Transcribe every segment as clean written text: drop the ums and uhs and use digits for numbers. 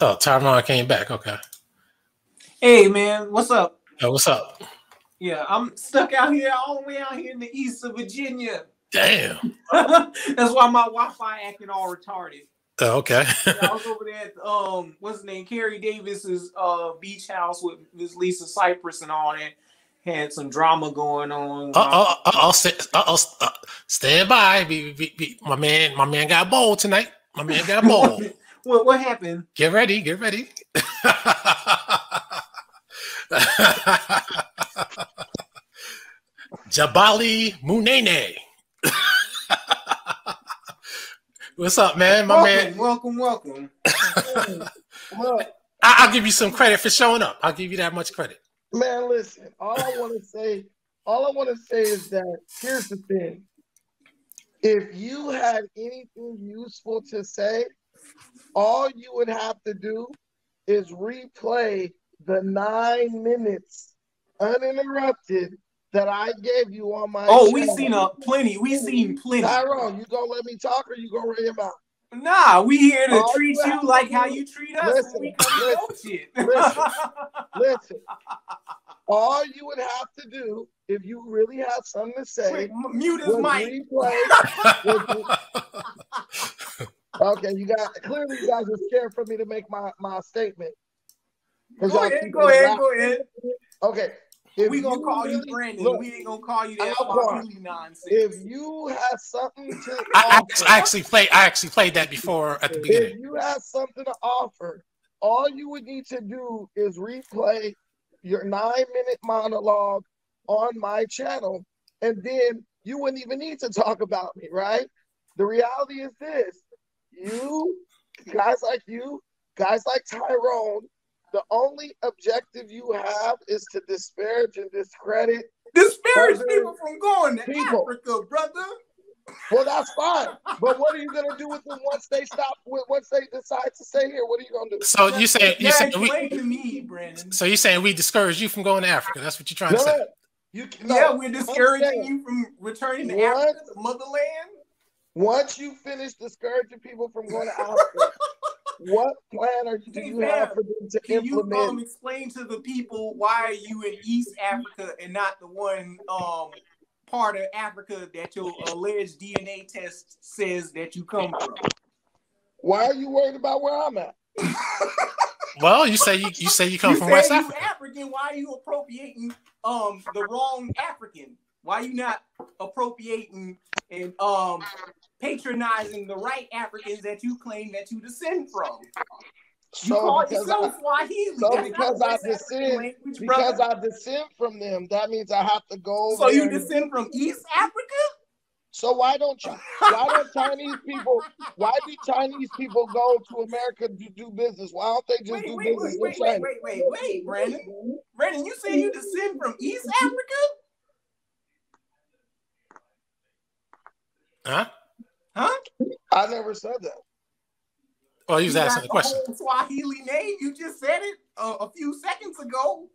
Oh, Tyron came back. Okay. Hey, man. What's up? Hey, what's up? Yeah, I'm stuck out here, all the way out here in the east of Virginia. Damn. That's why my Wi-Fi acting all retarded. Oh, okay. I was over there at, what's his name, Carrie Davis's beach house with Miss Lisa Cypress and all that. Had some drama going on. Stand by. My man got bold tonight. My man got bold. What happened? Get ready. Get ready. Jabali Munene. What's up, man? Welcome, man. I'll give you some credit for showing up. I'll give you that much credit. Man, listen, all I want to say is that here's the thing. If you had anything useful to say, all you would have to do is replay the 9 minutes uninterrupted that I gave you on my show. We've seen plenty. Tyrone, you gonna let me talk or you gonna run your mouth? Nah, we here to treat you like how you treat us. Listen. All you would have to do if you really have something to say. Mute his mic. Okay, you guys are scared for me to make my statement. Go ahead. Okay. We're going to call you Brandon. Look, we ain't going to call you that nonsense. If you have something to offer. I actually played that before at the beginning. If you have something to offer, all you would need to do is replay your 9-minute monologue on my channel, and then you wouldn't even need to talk about me, right? The reality is this. You, guys like Tyrone, the only objective you have is to disparage and discredit. Disparage people from going to Africa, brother. Well, that's fine. But what are you going to do with them once they decide to stay here? What are you going to do? So you're saying we discourage you from going to Africa. That's what you're trying to say. We're discouraging you from returning to Africa, the motherland. Once you finish discouraging people from going to Africa, what plan do you have for them to implement? Can you explain to the people why you in East Africa and not the one part of Africa that your alleged DNA test says that you come from? Why are you worried about where I'm at? Well, you say you come from West Africa. African, why are you appropriating the wrong African? Why are you not appropriating and patronizing the right Africans that you claim that you descend from? Because I descend from them, that means I have to go. So you descend from East Africa? So why do Chinese people go to America to do business? Why don't they just do business with China? Wait, Brandon. Brandon, you say you descend from East Africa? Huh? I never said that. Oh, he was asking the question. Swahili name, you just said it a few seconds ago.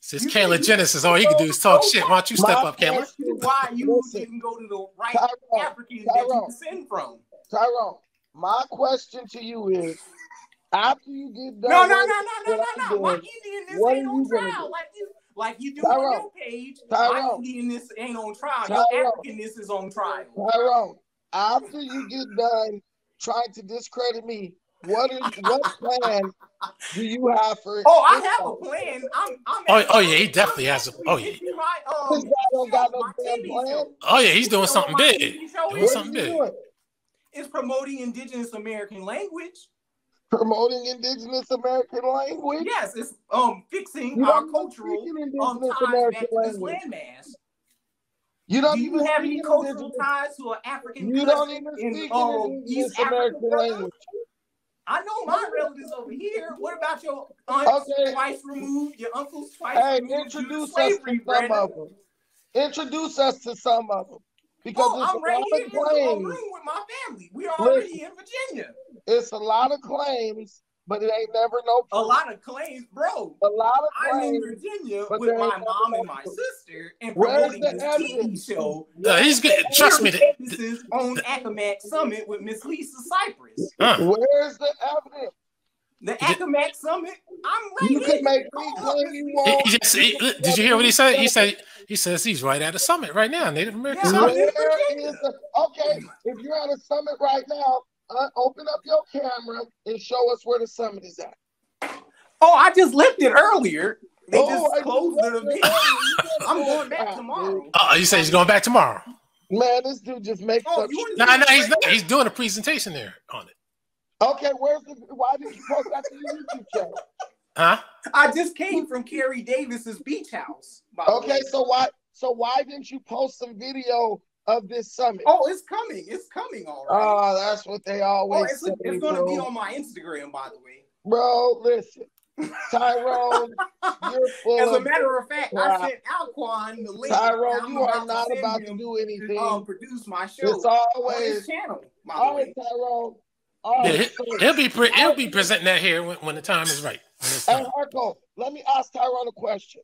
Since Kayla Genesis, all you can do is talk shit. Why don't you step up, Kayla? Why you didn't go to the right African that you descend from? Tyrone, my question to you is, after you get done, no. Why Indian this ain't on trial? Like you do on your page, my Indianness ain't on trial. Your Africanness is on trial. Tyrone, after you get done trying to discredit me, what plan do you have for? Oh, I have a plan. He definitely has a. Oh yeah. He's doing something big. It's promoting indigenous American language. Promoting indigenous American language? Yes, it's fixing our cultural ties back to this landmass. Do you have any cultural ties to an African country? You don't even speak East American language. I know my relatives over here. What about your aunts twice removed, your uncles twice removed? Hey, introduce us to some of them. Introduce us to some of them. Because I'm right here in the room with my family. We're already in Virginia. It's a lot of claims, but it ain't never no proof. A lot of claims, bro. A lot of claims. I'm in Virginia with my mom and my sister and promoting this TV show. He's good. Trust me. This is on Akomak Summit with Miss Lisa Cypress. Where's the evidence? The Akomak Summit. You can make me claim you want. Did you hear what he said? He says he's right at a summit right now. Native American Summit. Okay, if you're at a summit right now, open up your camera and show us where the summit is at. Oh, I just left it earlier. They just closed it. I'm going back tomorrow. You say he's going back tomorrow? Man, this dude just makes up. No, he's not. He's doing a presentation there on it. Okay, why did you post that to the YouTube channel? Huh? I just came from Carrie Davis's beach house. Okay, so why didn't you post some video of this summit? Oh, it's coming. It's coming, all right. Oh, that's what they always say, it's going to be on my Instagram, by the way. Bro, listen. Tyrone, you're full. As a matter of fact, I sent Alquan the link. Tyrone, you are not about to do anything. Produce my show. It's always on his channel. All right, Tyrone. Yeah, he'll be presenting that here when the time is right. Hey, Marco, let me ask Tyrone a question.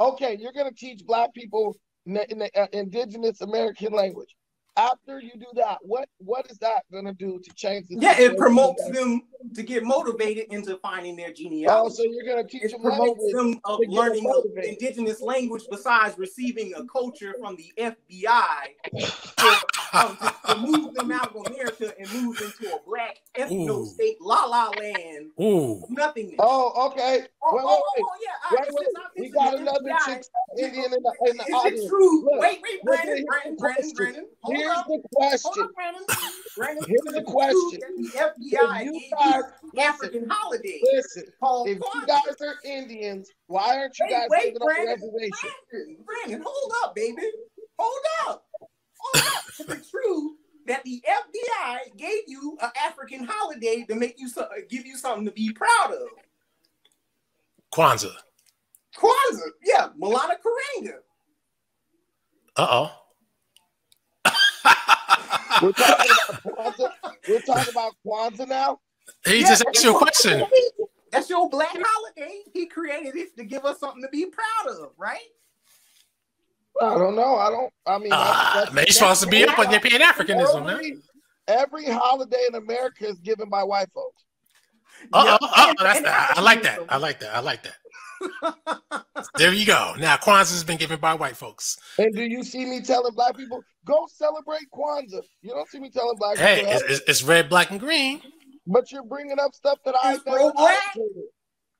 Okay, you're going to teach Black people in the indigenous American language. After you do that, what is that going to do to change the situation? It promotes them to get motivated into finding their genealogy. Oh, so you're going to teach them promotes them of learning indigenous language besides receiving a culture from the FBI to move them out of America and move into a Black ethno-state, la-la land, nothingness. Oh, okay. We got another chick Indian in the audience. Is it true? Look, wait, Brandon. Here's the question. The FBI African holiday. Listen, if you guys are Indians, why aren't you guys giving up reservation? Brandon, hold up, baby. Hold up. Is it true that the FBI gave you an African holiday to make you give you something to be proud of? Kwanzaa. Yeah, Maulana Karenga. Uh-oh. We're talking about Kwanzaa now. He just asked you a question. That's your Black holiday. He created it to give us something to be proud of, right? I don't know. I mean, you're supposed to be up on your Pan-Africanism, man. Every holiday in America is given by white folks. I like that. There you go. Now Kwanzaa's been given by white folks. And do you see me telling Black people go celebrate Kwanzaa? You don't see me telling Black people. Hey, it's red, black, and green. But you're bringing up stuff that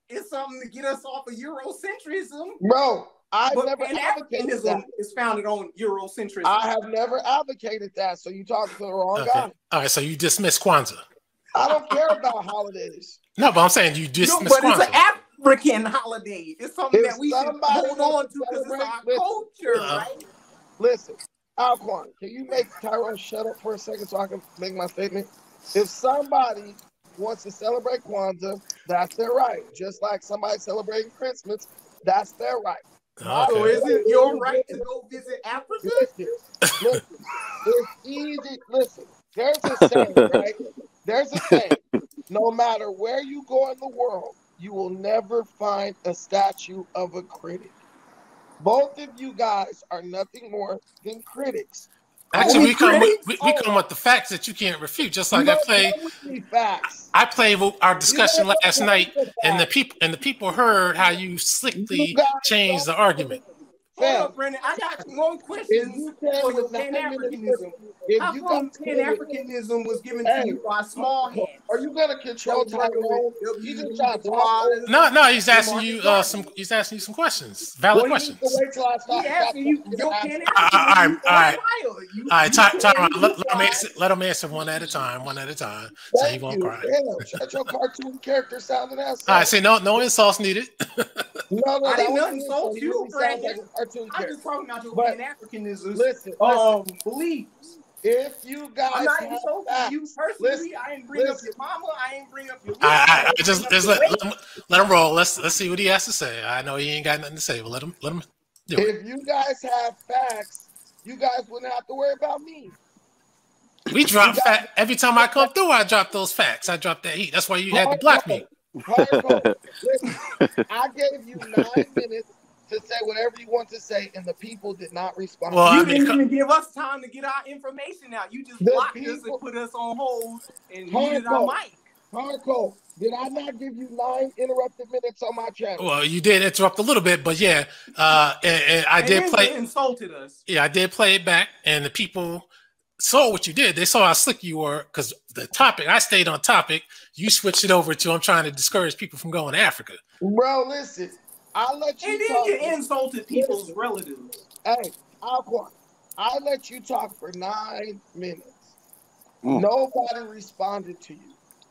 it's something to get us off of Eurocentrism, bro. Pan-Africanism is founded on Eurocentrism. I have never advocated that. So you talking to the wrong guy. All right, so you dismiss Kwanzaa. I don't care about holidays. No, but I'm saying you dismiss Kwanzaa. But it's an African holiday. It's something that we should hold on to because it's our culture, right? Listen, Alquan, can you make Tyrone shut up for a second so I can make my statement? If somebody wants to celebrate Kwanzaa, that's their right. Just like somebody celebrating Christmas, that's their right. Okay. So is it your right to go visit Africa? Listen, it's easy. Listen, there's a saying, right? There's a saying, no matter where you go in the world, you will never find a statue of a critic. Both of you guys are nothing more than critics. Actually, we come with the facts that you can't refute. Just like I played our discussion last night, and the people heard how you slickly changed the argument. Hold up, Brandon. I got one question for your Pan-Africanism. How come Pan-Africanism was given to you by small hands? Are you gonna control Tyrone? No, he's asking you some questions. Valid questions. He's asking you. All right, Tyrone. Let him answer one at a time. So he won't cry. Shut your cartoon character sound and ass. All right, see, no insults needed. No, I didn't insult you, Brandon. I'm just talking about your Pan-Africanism. Listen, beliefs. If you guys, I'm not insulting you personally. Listen, I didn't bring up your mama. I didn't bring up your. Just let him roll. Let's see what he has to say. I know he ain't got nothing to say, but let him do it. If you guys have facts, you guys wouldn't have to worry about me. We drop facts every time I come through. I drop those facts. I drop that heat. That's why you had to block me. Listen, I gave you 9 minutes to say whatever you want to say, and the people did not respond. Well, you didn't even give us time to get our information out. You just blocked us and put us on hold and muted our mic. Hardcore, did I not give you 9 interrupted minutes on my channel? Well, you did interrupt a little bit, but yeah, and I did play. Insulted us. Yeah, I did play it back, and the people saw what you did. They saw how slick you were, because the topic, I stayed on topic. You switched it over to, I'm trying to discourage people from going to Africa. Bro, listen, I'll let you. And then you insulted people's relatives. Hey, I let you talk for 9 minutes. Mm. Nobody responded to you.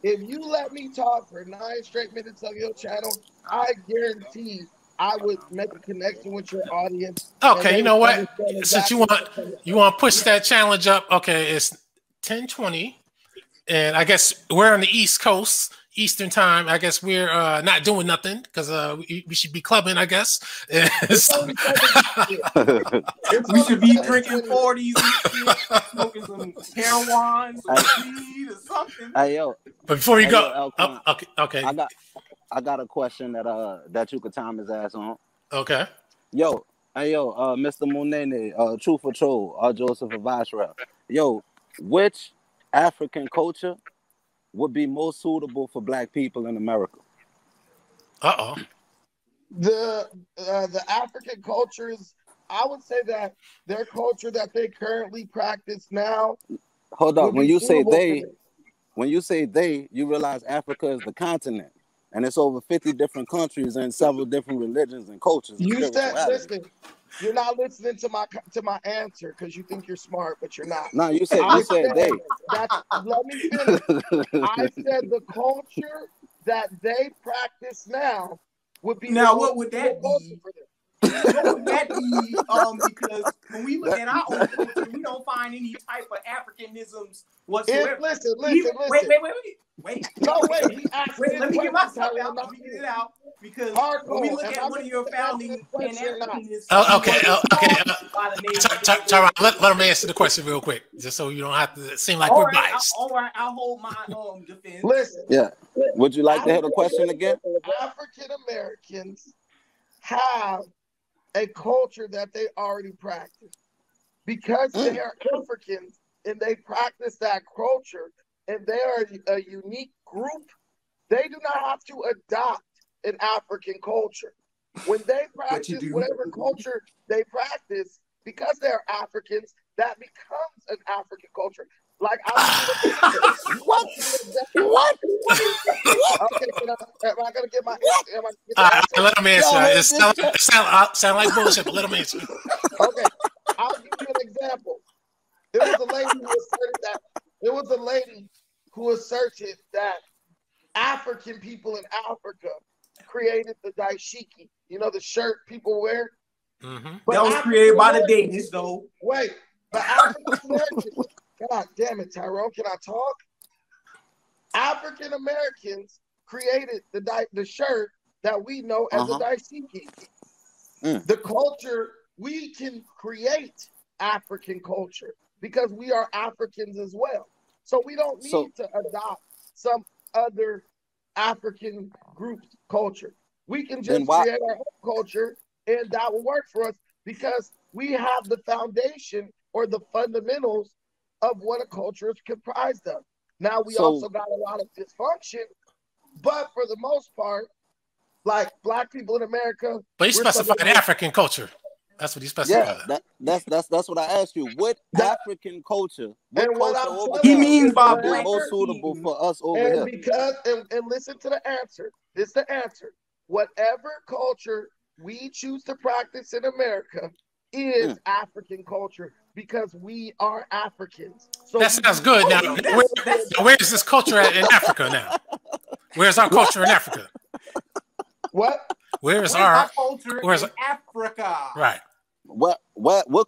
If you let me talk for 9 straight minutes on your channel, I guarantee I would make a connection with your audience. Okay, you know what? Since you want to push that challenge up, okay, it's 10:20, and I guess we're on the East Coast, Eastern Time. I guess we're not doing nothing because we should be clubbing, I guess. So, we should be drinking 40s, smoking some heroin, some weed, or something. Hey, yo. But before you go, okay. I got a question that you could time his ass on. Okay. Yo, hey, yo, Mr. Munene, Truth or Troll, Joseph Avashra. Yo, which African culture would be most suitable for Black people in America? The African cultures, I would say that their culture that they currently practice now. Hold up, when you say they, you realize Africa is the continent, and it's over 50 different countries and several different religions and cultures. You said, listen, you're not listening to my answer because you think you're smart, but you're not. No, you said they. Let me finish. I said the culture that they practice now would be. Now, what would that be? What would that be? Because when we look at our own culture, we don't find any type of Africanisms whatsoever. Listen. Wait. No, wait. Let me get myself out. Let me get it out. Because when we look at one of your founding Pan-Africanists, Tyron, let him answer the question real quick, just so you don't have to seem like we're biased. All right, I'll hold my defense. Listen, yeah. Would you like to hear the question again? African Americans have a culture that they already practice because they are Africans and they practice that culture, and they are a unique group. They do not have to adopt in African culture. When they practice whatever culture they practice, because they're Africans, that becomes an African culture. Like, what? Okay, am I gonna get my answer? Let him answer. It sound like bullshit, but let him answer. Okay, I'll give you an example. It was a lady who asserted that African people in Africa created the dashiki, you know, the shirt people wear. Mm-hmm. That was created by the Danish, though. Wait, but African Americans, God damn it, Tyrone, can I talk? African Americans created the shirt that we know as a dashiki. Mm. The culture, we can create African culture because we are Africans as well. So we don't need to adopt some other African group's culture. We can just create our own culture, and that will work for us because we have the foundation or the fundamentals of what a culture is comprised of. Now, we also got a lot of dysfunction, but for the most part, like Black people in America. But he specified African culture. That's what he specified. Yeah, that's what I asked you. What African culture? What he means by Black most suitable for us over here. And listen to the answer. This is the answer. Whatever culture we choose to practice in America is African culture because we are Africans. So that sounds good. Now, where is this culture at in Africa now? Where's our culture in Africa? What? Where's our culture in Africa? Right. What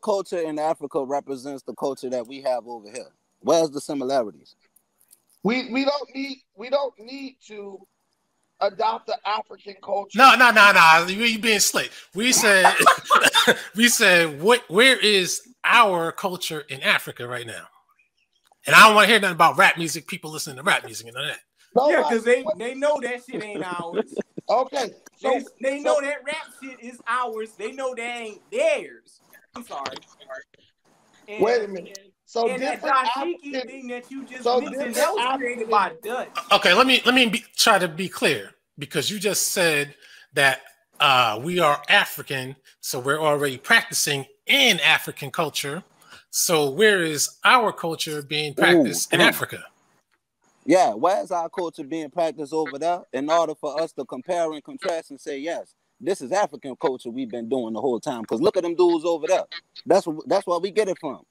culture in Africa represents the culture that we have over here? Where's the similarities? We don't need to adopt the African culture. No. You being slick. We said where is our culture in Africa right now? And I don't want to hear nothing about rap music. People listening to rap music and all that. Yeah, because they know that shit ain't ours. Okay, so they know that rap shit is ours. They know that ain't theirs. I'm sorry. Wait a minute. So and that dashiki thing that you just mentioned, that was created by Dutch. Okay, let me try to be clear, because you just said that we are African, so we're already practicing in African culture. So where is our culture being practiced in Africa? Yeah, why is our culture being practiced over there? In order for us to compare and contrast and say, yes, this is African culture we've been doing the whole time. Because look at them dudes over there. That's where we get it from.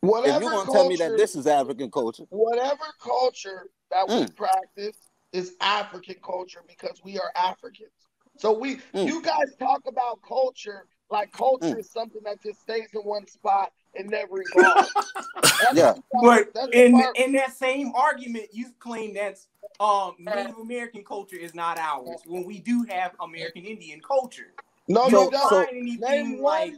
Whatever if you want to tell me that this is African culture. Whatever culture that was practiced is African culture, because we are Africans. So we, you guys talk about culture like culture is something that just stays in one spot and never evolves. Yeah. But in that same argument, you claim that Native American culture is not ours when we do have American Indian culture. No, you don't find anything like...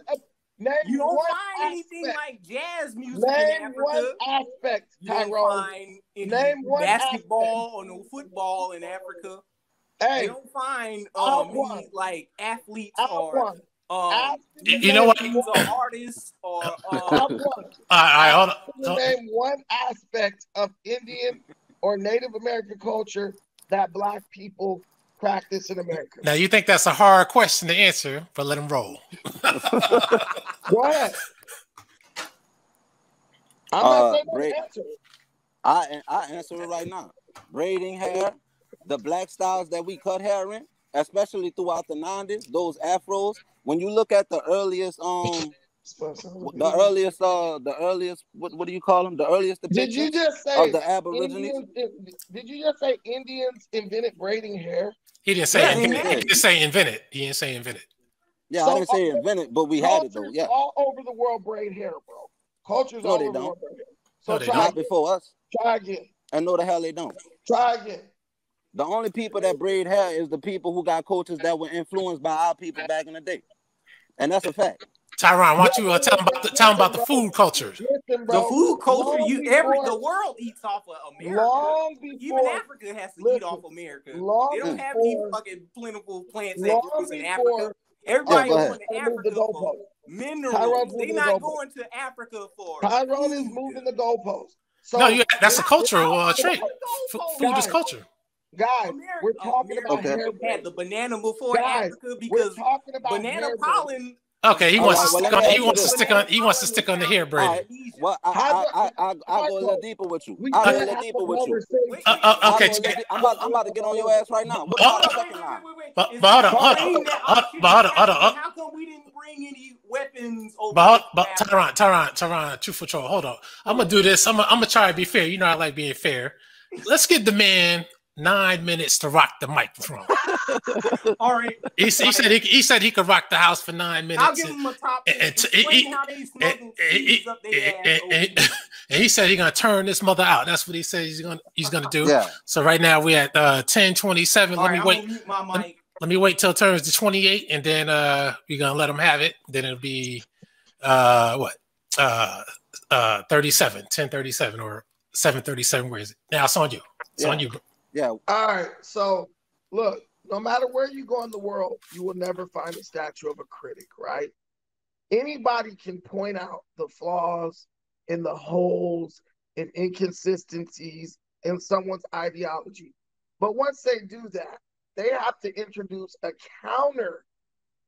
you don't find anything like jazz music in Africa. One aspect, Tyrone. You don't find any basketball or no football in Africa. Hey, you don't find any, like athletes or you know what? Artists or name one aspect of Indian or Native American culture that Black people practice in America. Now you think that's a hard question to answer, but let him roll. Go ahead. I'm not saying no answer. I answer it right now. Braiding hair, the Black styles that we cut hair in, especially throughout the 90s, those afros. When you look at the earliest what do you call them? The earliest depiction of the Aborigines. Did you just say Indians invented braiding hair? He didn't say invented. He didn't say invented. He didn't say invented. Yeah, so I didn't say invented, but we had it though. Yeah, all over the world braid hair, bro. Cultures all over the world braid hair. So no, they don't. Not before us. Try again. I know the hell they don't. Try again. The only people that braid hair is the people who got cultures that were influenced by our people back in the day, and that's a fact. Tyron, why don't you tell them about the food culture? Listen, bro, the food culture, the world eats off of America. Even Africa has to eat off America. They don't have these fucking plentiful plants that grows in Africa. Everybody going to Africa for minerals. They're not going to Africa for. Tyrone is moving the goalpost. So no, that's a cultural trait. Food is culture. Guys, America, we're talking about had the banana before Africa, because banana pollen. Okay, he wants to stick on the hair braiding. Well, I'll go a little deeper with you. I'll go a little deeper with you. Okay, I'm about to get on your ass right now. But hold on. How come we didn't bring any weapons over? But Tyron, true for troll. Hold on. I'm gonna do this. I'm gonna try to be fair. You know I like being fair. Let's get the man 9 minutes to rock the microphone. All right. He said he could rock the house for 9 minutes. I'll give him a top. And he said he's gonna turn this mother out. That's what he said he's gonna do. Yeah. So right now we're at 10:27. Let me wait till it turns to 28, and then we're gonna let him have it. Then it'll be 37, 10:37 or 7:37. Where is it? Now it's on you. It's on you, bro. Yeah. All right. So, look, no matter where you go in the world, you will never find a statue of a critic, right? Anybody can point out the flaws and the holes and inconsistencies in someone's ideology. But once they do that, they have to introduce a counter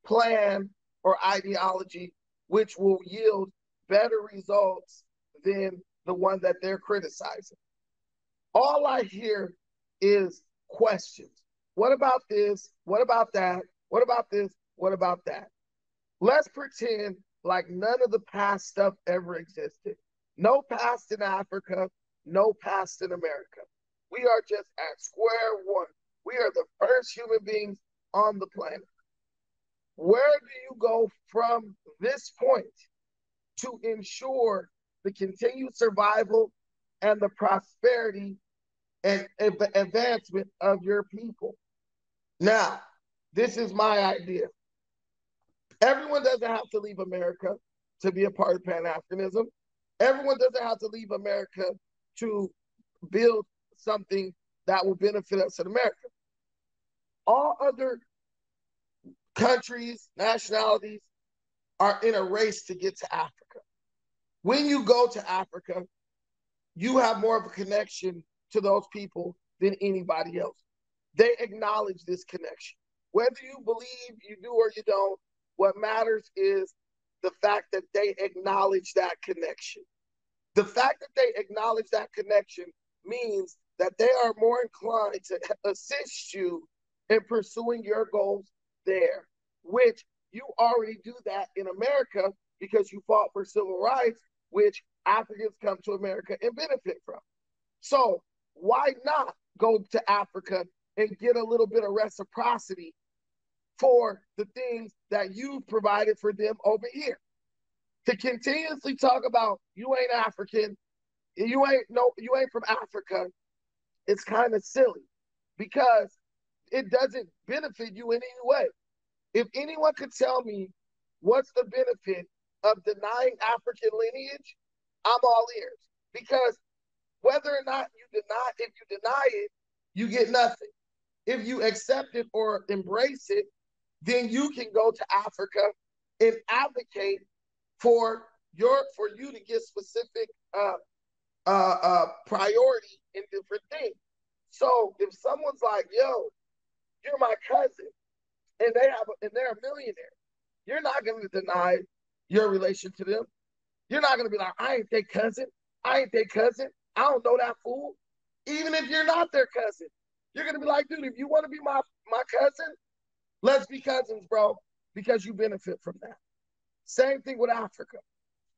plan or ideology which will yield better results than the one that they're criticizing. All I hear is questions. What about this? What about that? What about this? What about that? Let's pretend like none of the past stuff ever existed. No past in Africa, no past in America. We are just at square one. We are the first human beings on the planet. Where do you go from this point to ensure the continued survival and the prosperity and advancement of your people? Now, this is my idea. Everyone doesn't have to leave America to be a part of Pan-Africanism. Everyone doesn't have to leave America to build something that will benefit us in America. All other countries, nationalities are in a race to get to Africa. When you go to Africa, you have more of a connection to those people than anybody else. They acknowledge this connection. Whether you believe you do or you don't, what matters is the fact that they acknowledge that connection. The fact that they acknowledge that connection means that they are more inclined to assist you in pursuing your goals there, which you already do that in America because you fought for civil rights, which Africans come to America and benefit from. So why not go to Africa and get a little bit of reciprocity for the things that you provided for them over here? To continuously talk about you ain't African, you ain't from Africa, it's kind of silly because it doesn't benefit you in any way. If anyone could tell me what's the benefit of denying African lineage, I'm all ears. Because whether or not if you deny it, you get nothing. If you accept it or embrace it, then you can go to Africa and advocate for you to get specific priority in different things. So if someone's like, "Yo, you're my cousin," and they're a millionaire, you're not going to deny your relation to them. You're not going to be like, "I ain't their cousin. I ain't their cousin. I don't know that fool." Even if you're not their cousin, you're going to be like, "Dude, if you want to be my cousin, let's be cousins, bro, because you benefit from that." Same thing with Africa.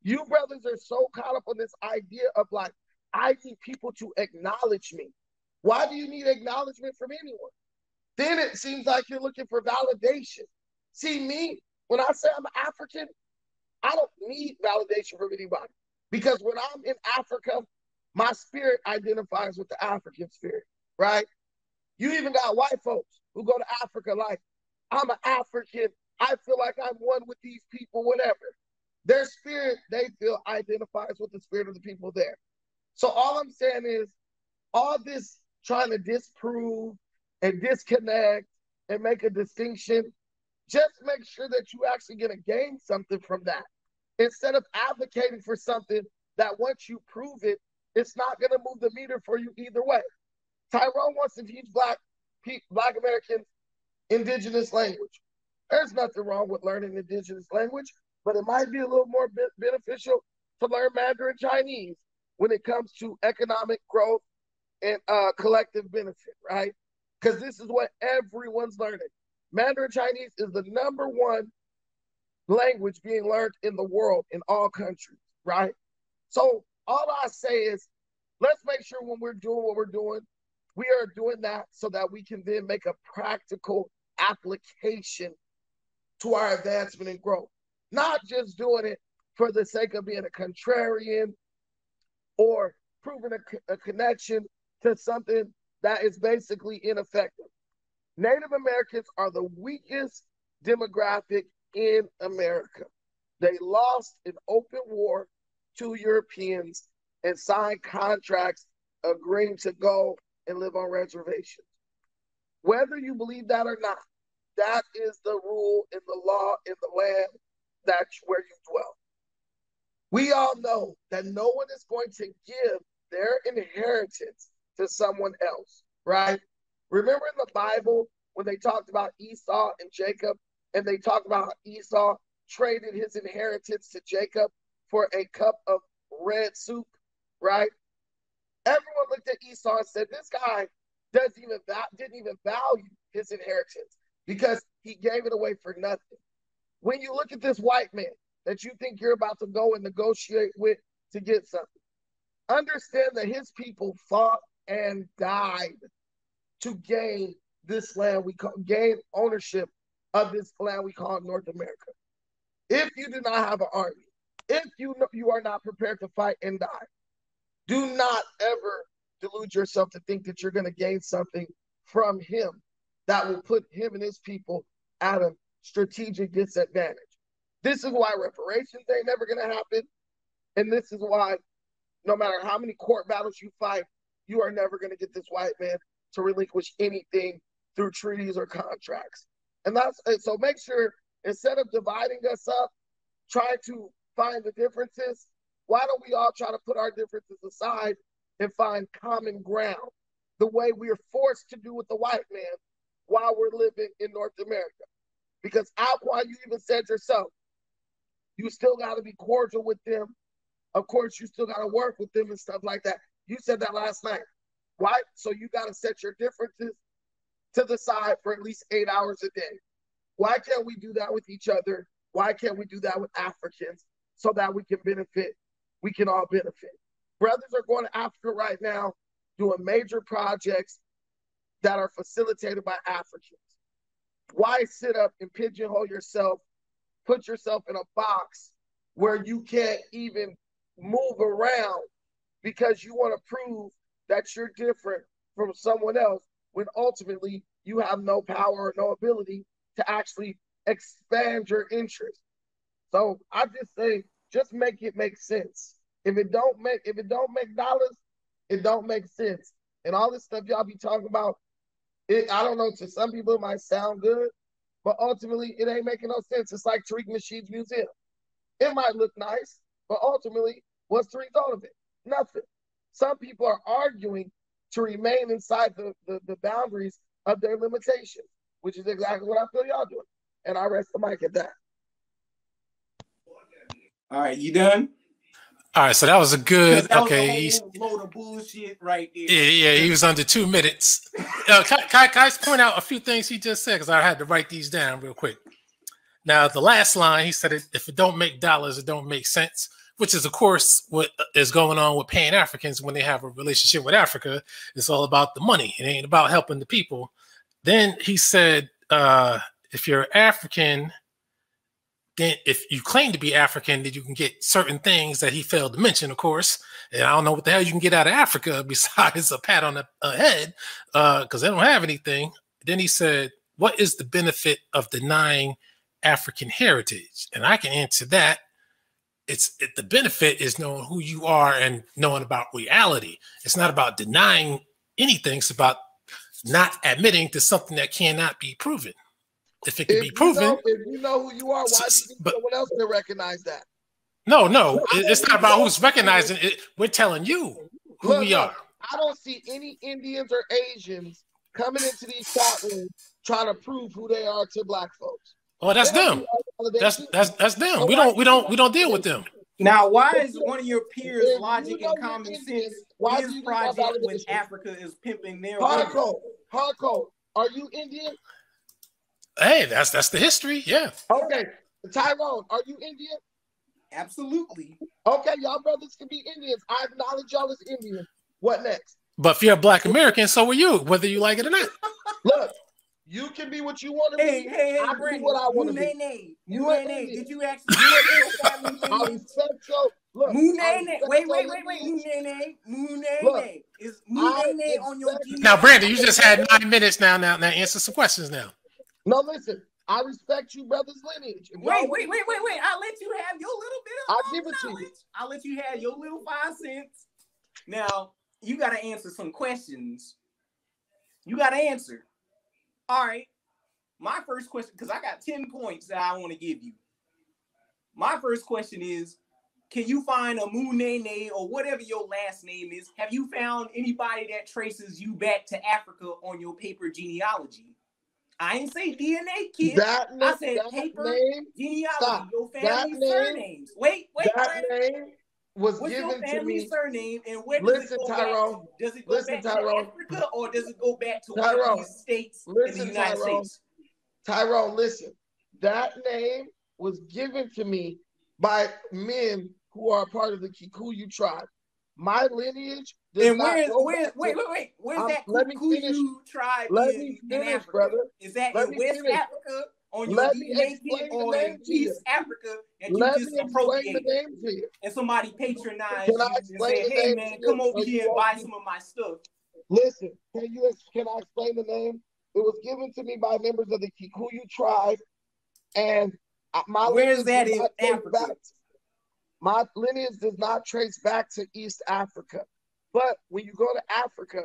You brothers are so caught up on this idea of like, I need people to acknowledge me. Why do you need acknowledgement from anyone? Then it seems like you're looking for validation. See me, when I say I'm African, I don't need validation from anybody because when I'm in Africa, my spirit identifies with the African spirit, right? You even got white folks who go to Africa like, I'm an African, I feel like I'm one with these people, whatever. Their spirit, they feel, identifies with the spirit of the people there. So all I'm saying is all this trying to disprove and disconnect and make a distinction, just make sure that you actually going to gain something from that. Instead of advocating for something that once you prove it, it's not going to move the meter for you either way. Tyrone wants to teach Black Americans indigenous language. There's nothing wrong with learning indigenous language, but it might be a little more beneficial to learn Mandarin Chinese when it comes to economic growth and collective benefit, right? Because this is what everyone's learning. Mandarin Chinese is the #1 language being learned in the world in all countries, right? So all I say is, let's make sure when we're doing what we're doing, we are doing that so that we can then make a practical application to our advancement and growth. Not just doing it for the sake of being a contrarian or proving a connection to something that is basically ineffective. Native Americans are the weakest demographic in America. They lost an open war to Europeans and signed contracts agreeing to go and live on reservations. Whether you believe that or not, that is the rule in the law in the land that's where you dwell. We all know that no one is going to give their inheritance to someone else, right? Remember in the Bible when they talked about Esau and Jacob, and they talked about how Esau traded his inheritance to Jacob for a cup of red soup, right? Everyone looked at Esau and said, this guy didn't even value his inheritance because he gave it away for nothing. When you look at this white man that you think you're about to go and negotiate with to get something, understand that his people fought and died to gain this land gain ownership of this land we call North America. If you do not have an army, if you are not prepared to fight and die, do not ever delude yourself to think that you're going to gain something from him that will put him and his people out of strategic disadvantage. This is why reparations ain't never going to happen. And this is why no matter how many court battles you fight, you are never going to get this white man to relinquish anything through treaties or contracts. So make sure instead of dividing us up, try to find the differences. Why don't we all try to put our differences aside and find common ground the way we are forced to do with the white man while we're living in North America? Because Alquan, you even said yourself, you still got to be cordial with them. Of course, you still got to work with them and stuff like that. You said that last night, right? So you got to set your differences to the side for at least 8 hours a day. Why can't we do that with each other? Why can't we do that with Africans so that we can benefit? We can all benefit. Brothers are going to Africa right now doing major projects that are facilitated by Africans. Why sit up and pigeonhole yourself, put yourself in a box where you can't even move around because you want to prove that you're different from someone else when ultimately you have no power or no ability to actually expand your interest? So I just say, just make it make sense. If it don't make dollars, it don't make sense. And all this stuff y'all be talking about, I don't know, to some people it might sound good, but ultimately it ain't making no sense. It's like Tariq Nasheed's museum. It might look nice, but ultimately, what's the result of it? Nothing. Some people are arguing to remain inside the boundaries of their limitations, which is exactly what I feel y'all doing. And I rest the mic at that. All right, you done? All right, so that was a good, that okay. Was a whole load of bullshit right there. Yeah, he was under 2 minutes. Can I just point out a few things he just said, because I had to write these down real quick. Now, the last line, he said, if it don't make dollars, it don't make sense, which is, of course, what is going on with Pan-Africans when they have a relationship with Africa. It's all about the money. It ain't about helping the people. Then he said, if you're African, then if you claim to be African, then you can get certain things that he failed to mention, of course. And I don't know what the hell you can get out of Africa besides a pat on the head, because they don't have anything. Then he said, what is the benefit of denying African heritage? And I can answer that. The benefit is knowing who you are and knowing about reality. It's not about denying anything. It's about not admitting to something that cannot be proven. If it can be proven, if you know who you are, why do someone else to recognize that? No, it's not about who's recognizing it. We're telling you who we are. I don't see any Indians or Asians coming into these chat rooms trying to prove who they are to black folks. Oh, that's them. That's them. We don't deal with them. Now, why is one of your peers' logic and common sense? Why is project when Africa is pimping their hardcore? Are you Indian? Hey, that's the history, yeah. Okay, Tyrone, are you Indian? Absolutely. Okay, y'all brothers can be Indians. I acknowledge y'all as Indian. What next? But if you're a black American, so are you, whether you like it or not. Look, you can be what you want to be. Hey, I bring what I want to be. Munene, Munene, did you actually? I respect your look. Munene, wait, Munene, is Munene on your? Now, Brandon, you just had 9 minutes. Now, answer some questions now. No, listen, I respect you brother's lineage. Wait. I'll let you have your little bit of knowledge. I'll let you have your little 5 cents. Now, you got to answer some questions. You got to answer. All right. My first question, because I got 10 points that I want to give you. My first question is, can you find a Munene or whatever your last name is? Have you found anybody that traces you back to Africa on your paper genealogy? I didn't say DNA, kid. I said paper, genealogy, stop. Your family surnames. Wait. That name was what's given your family to me. Surname and where listen, does it go Tyrone. Back to? Does it go listen, back Tyrone. To Africa or does it go back to Tyrone. One of these states listen, in the United Tyrone. States? Tyrone, listen. That name was given to me by men who are part of the Kikuyu tribe. My lineage does and not go back to, wait. Where's that Kikuyu tribe in Africa? Brother. Is that in West Africa on your DNA or in East Africa and you just appropriate and somebody patronized you and said, hey man, come over here and buy some of my stuff? Listen, can I explain the name? It was given to me by members of the Kikuyu tribe and my where is that in Africa? My lineage does not trace back to East Africa. But when you go to Africa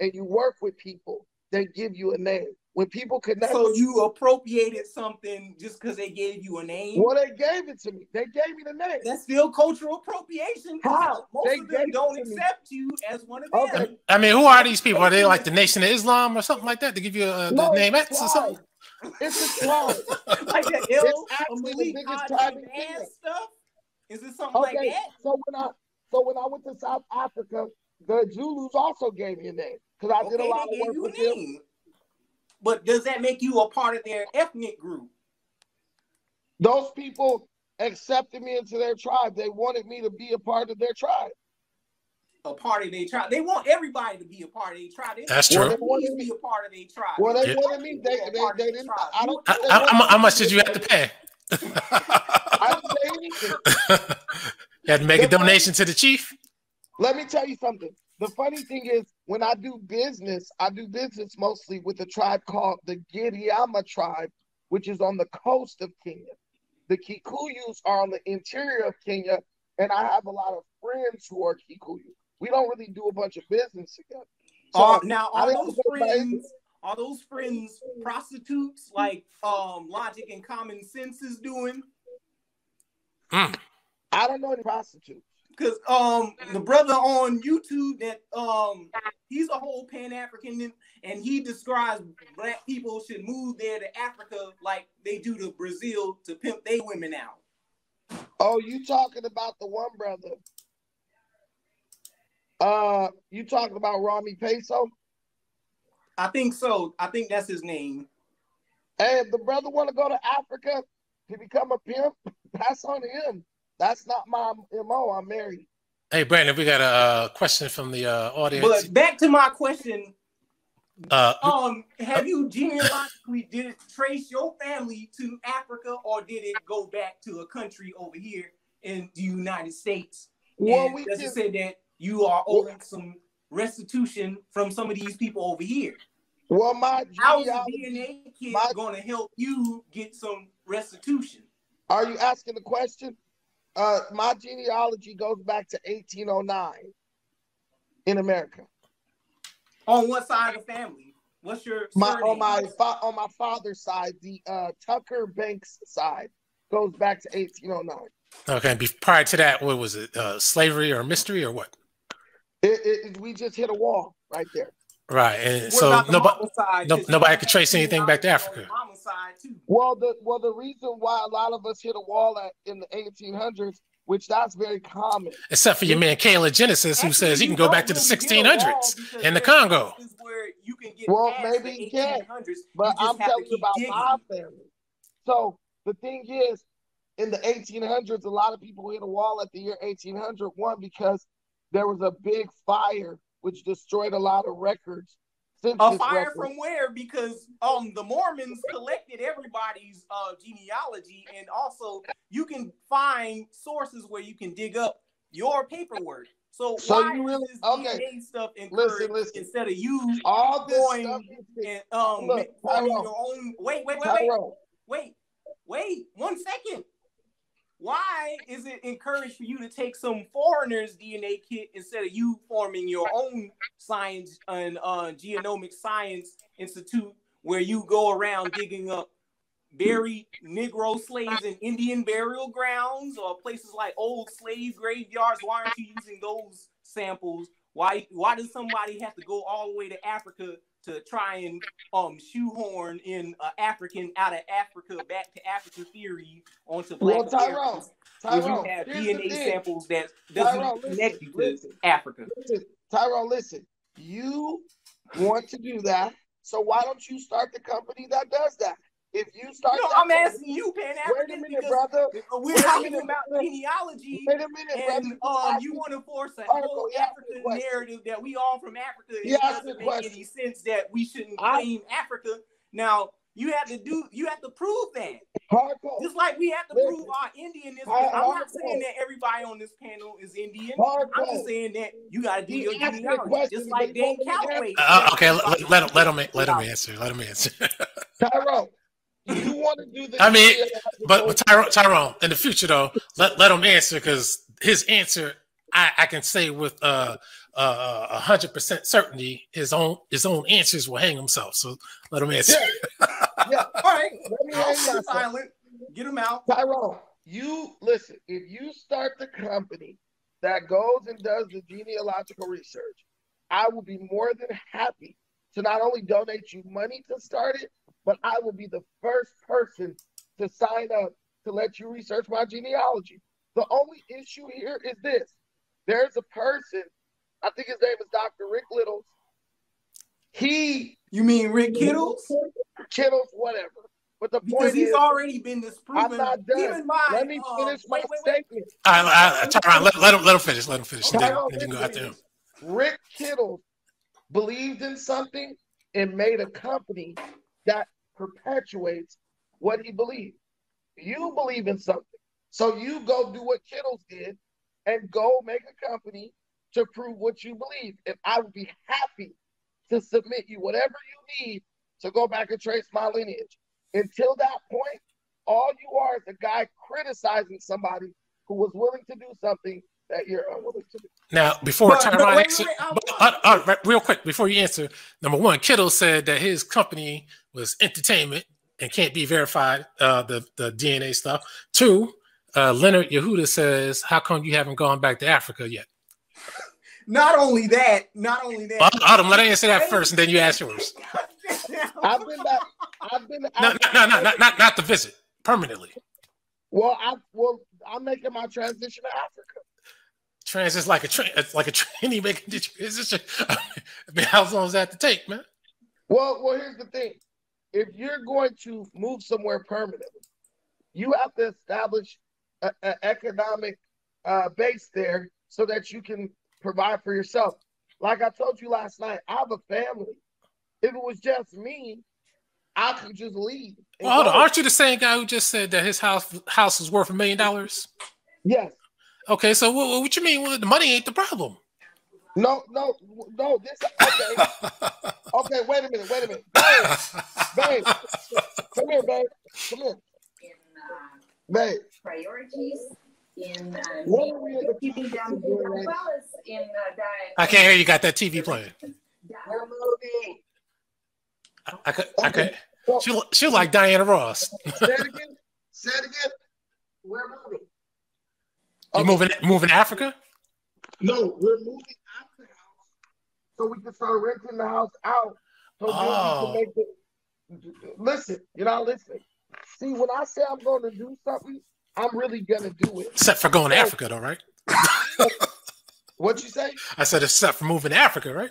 and you work with people, they give you a name. when people connect. So you appropriated something just because they gave you a name? Well, they gave it to me. They gave me the name. That's still cultural appropriation. How? Most of them don't accept you as one of them. Okay. I mean, who are these people? Are they like the Nation of Islam or something like that? They give you the name X or something? It's a tribe. Like the biggest stuff? Is it something like that? So when I went to South Africa, the Zulus also gave me a name because I did a lot of work with them. But does that make you a part of their ethnic group? Those people accepted me into their tribe. They wanted me to be a part of their tribe. A part of their tribe. They want everybody to be a part of their tribe. That's true. They wanted me to be a part of their tribe. Well, they wanted me. They didn't. I don't. How much did you have to pay? I didn't say anything. You had to make a donation to the chief. Let me tell you something. The funny thing is, when I do business mostly with a tribe called the Giriama tribe, which is on the coast of Kenya. The Kikuyus are on the interior of Kenya, and I have a lot of friends who are Kikuyu. We don't really do a bunch of business together. So now, are those friends prostitutes like Logic and Common Sense is doing? I don't know any prostitutes. Because the brother on YouTube that he's a whole Pan-African and he describes black people should move there to Africa like they do to Brazil to pimp their women out. Oh, you talking about the one brother? You talking about Rami Peso? I think so. I think that's his name. Hey, if the brother want to go to Africa to become a pimp, that's on him. That's not my MO. I'm married. Hey, Brandon, we got a question from the audience. But back to my question. Have you genealogically did it trace your family to Africa, or did it go back to a country over here in the United States? Well, we just said that you are owing some restitution from some of these people over here. Well, my DNA kid is going to help you get some restitution. Are you asking the question? My genealogy goes back to 1809 in America. On what side of the family? What's your on my father's side, the Tucker Banks side goes back to 1809. Okay, prior to that, what was it? Slavery or mystery or what? We just hit a wall right there. Right, and so nobody could trace anything back to Africa. Well, the reason why a lot of us hit a wall in the 1800s, which that's very common. Except for your man Kayla Genesis, who says you can go back to the 1600s in the Congo. Well, maybe you can, but I'm telling you about my family. So the thing is, in the 1800s, a lot of people hit a wall at the year 1800. One, because there was a big fire which destroyed a lot of records. A fire record. From where? Because the Mormons collected everybody's genealogy, and also you can find sources where you can dig up your paperwork. So why you really is DNA stuff encouraged instead of you all this going stuff and look, forming your own? Wait! 1 second. Why is it encouraged for you to take some foreigner's DNA kit instead of you forming your own science and genomic science institute where you go around digging up buried Negro slaves in Indian burial grounds or places like old slave graveyards? Why aren't you using those samples? Why does somebody have to go all the way to Africa to try and shoehorn in African out of Africa back to Africa theory onto black Americans? Tyrone, you have DNA samples that doesn't connect you to Africa. Tyrone, listen, you want to do that, so why don't you start the company that does that? If you start, I'm asking you, Pan-African, because brother, we're talking about genealogy, and you want to force a whole African narrative that we all from Africa. It doesn't make any sense that we shouldn't claim Africa. Now you have to prove that. Hardcore. Just like we have to prove our Indianness. I'm not saying that everybody on this panel is Indian. I'm just saying that you got to do your genealogy, just like Dane Calloway. Okay, let him answer. Let him answer. Tyrone. You want to do this? I mean, but Tyrone, in the future though, let him answer, because his answer I can say with 100% certainty his own answers will hang himself. So let him answer. Yeah. Yeah. All right. Let me hang myself. Silent. Get him out. Tyrone, you listen, if you start the company that goes and does the genealogical research, I will be more than happy to not only donate you money to start it, but I will be the first person to sign up to let you research my genealogy. The only issue here is this. There's a person, I think his name is Dr. Rick Kittles. You mean Rick Kittles? Kittles, whatever. But the point is, he's already been disproven. I'm not done. Let me finish my statement. Tyron, let him finish. Let him finish. Then go after him. Rick Kittles believed in something and made a company that perpetuates what he believed. You believe in something. So you go do what Kittles did and go make a company to prove what you believe. And I would be happy to submit you whatever you need to go back and trace my lineage. Until that point, all you are is a guy criticizing somebody who was willing to do something that you're unwilling to do. Now, before Tyron answers, real quick, before you answer, number one, Kittles said that his company was entertainment and can't be verified, the DNA stuff. Two, Leonard Yehuda says, how come you haven't gone back to Africa yet? Not only that. Well, Autumn, let her answer that first, and then you ask yours. I've been back, not the visit, permanently. Well, I'm making my transition to Africa. Transition like a train, making the transition. I mean, how long does that have to take, man? Well, here's the thing: if you're going to move somewhere permanently, you have to establish an economic base there so that you can provide for yourself. Like I told you last night, I have a family. If it was just me, I could just leave. Well, hold on. Aren't you the same guy who just said that his house was worth $1 million? Yes. Okay, so what you mean? Well, the money ain't the problem. No. Okay. Okay, wait a minute. Babe, come here, babe. Come here. Babe. Priorities. In, I can't hear you. Got that TV playing. Okay. She like Diana Ross. Say it again. We're moving. You moving Africa? No, we're moving out the house so we can start renting the house out. So Listen, you're not listening. See, when I say I'm going to do something, I'm really gonna do it. Except for going to Africa, though, right? What'd you say? I said except for moving to Africa, right?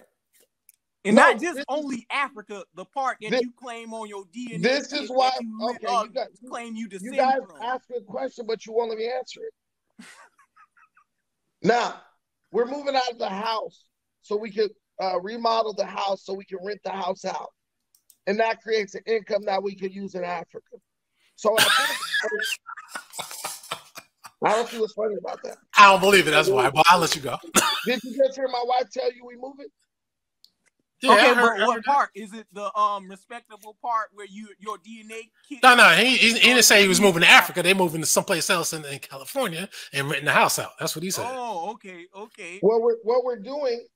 And no, not just only Africa, the part that you claim on your DNA. This is why you claim you descend from. You guys asked me a question, but you won't let me answer it. Now, we're moving out of the house so we could remodel the house so we can rent the house out. And that creates an income that we could use in Africa. So I think I don't see what's funny about that. I don't believe it. That's why. But I'll let you go. Did you just hear my wife tell you we moving? Yeah, okay, but what part? Is it the respectable part where your DNA? No. He didn't say he was moving to Africa. They're moving to someplace else in California and renting the house out. That's what he said. Oh, okay. What we're doing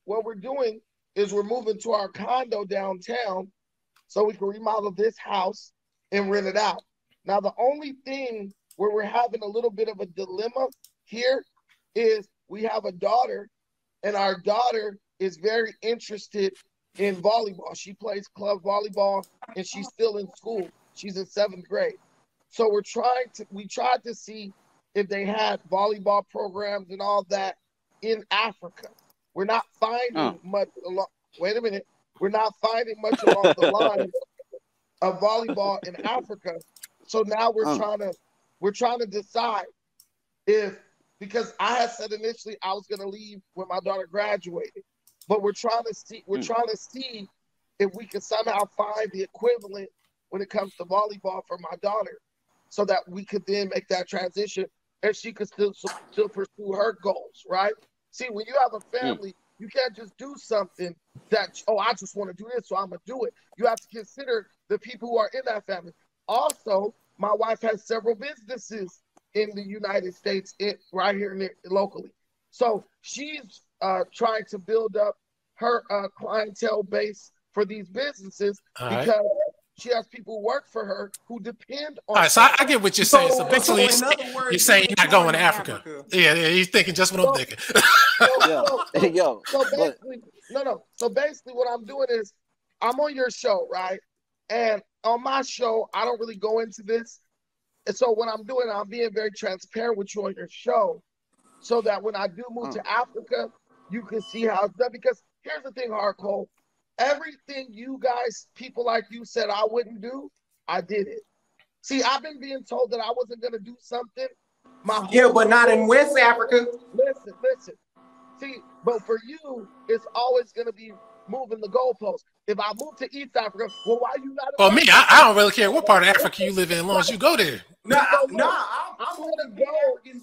is we're moving to our condo downtown, so we can remodel this house and rent it out. Now, the only thing where we're having a little bit of a dilemma here is we have a daughter, and our daughter is very interested in volleyball. She plays club volleyball, and she's still in school. She's in 7th grade. So we tried to see if they had volleyball programs and all that in Africa. We're not finding much along. Wait a minute. We're not finding much along the line of volleyball in Africa. So now we're trying to decide if, because I had said initially I was going to leave when my daughter graduated, but we're trying to see if we can somehow find the equivalent when it comes to volleyball for my daughter, so that we could then make that transition and she could still pursue her goals. Right? See, when you have a family, you can't just do something that I just want to do this, so I'm gonna do it. You have to consider the people who are in that family. Also, my wife has several businesses in the United States, right here locally. So she's trying to build up her clientele base for these businesses because she has people who work for her who depend on. All right, so I get what you're saying. So basically, you're saying you're not going to Africa. Yeah, he's thinking just what I'm thinking. So basically, what I'm doing is I'm on your show, right? And on my show, I don't really go into this. And so what I'm doing, I'm being very transparent with you on your show, so that when I do move to Africa, you can see how it's done. Because here's the thing, Hardcore. Everything you guys, people like you said I wouldn't do, I did it. See, I've been being told that I wasn't going to do something. But not in West Africa. Listen. See, but for you, it's always going to be moving the goalposts. If I move to East Africa, well, why you not? Well, me, I don't really care what part of Africa you live in, as long as you go there. No, I'm going to go.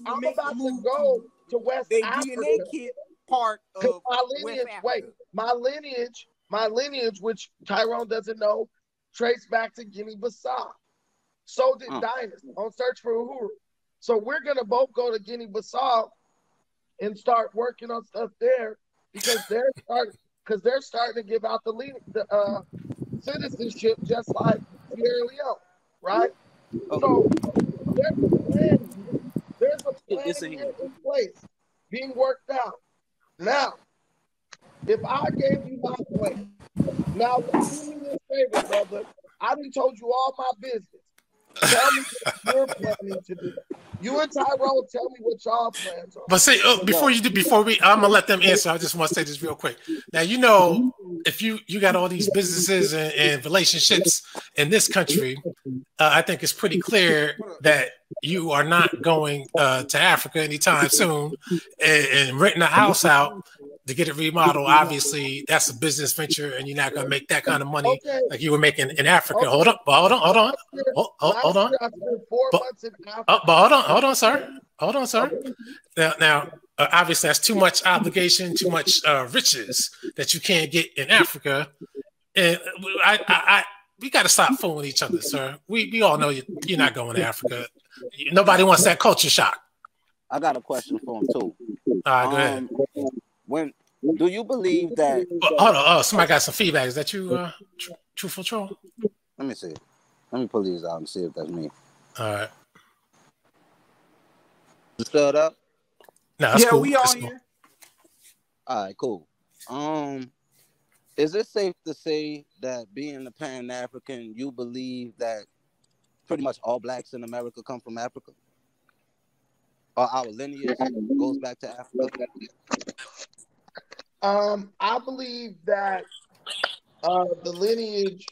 I'm about to go to West Africa. DNA kid part of my lineage. My lineage, which Tyrone doesn't know, traced back to Guinea-Bissau. So did Dynasty on Search for Uhuru. So we're going to both go to Guinea-Bissau and start working on stuff there because they're starting to give out the citizenship just like Sierra Leone, right? Okay. So there's a plan in place being worked out. Now, if I gave you my plan, now do me this favor, brother. I done told you all my business. Tell me what you're planning to do. You and Tyrone, tell me what y'all plans are. But see, I'm gonna let them answer. I just want to say this real quick. Now, you know, if you got all these businesses and relationships in this country, I think it's pretty clear that you are not going to Africa anytime soon, and renting a house out to get it remodeled. Obviously, that's a business venture, and you're not going to make that kind of money like you were making in Africa. Okay. Hold on. Hold on, sir. Now, obviously, that's too much obligation, too much riches that you can't get in Africa, and we got to stop fooling each other, sir. We all know you're not going to Africa. Nobody wants that culture shock. I got a question for him too. All right, go ahead. When do you believe that? Oh, somebody got some feedback. Is that you, Truthful Troll? Let me see. Let me pull these out and see if that's me. All right. You still up? No, that's cool. We all here. All right, cool. Is it safe to say that being a Pan-African, you believe that pretty much all blacks in America come from Africa? Or our lineage goes back to Africa? I believe that the lineage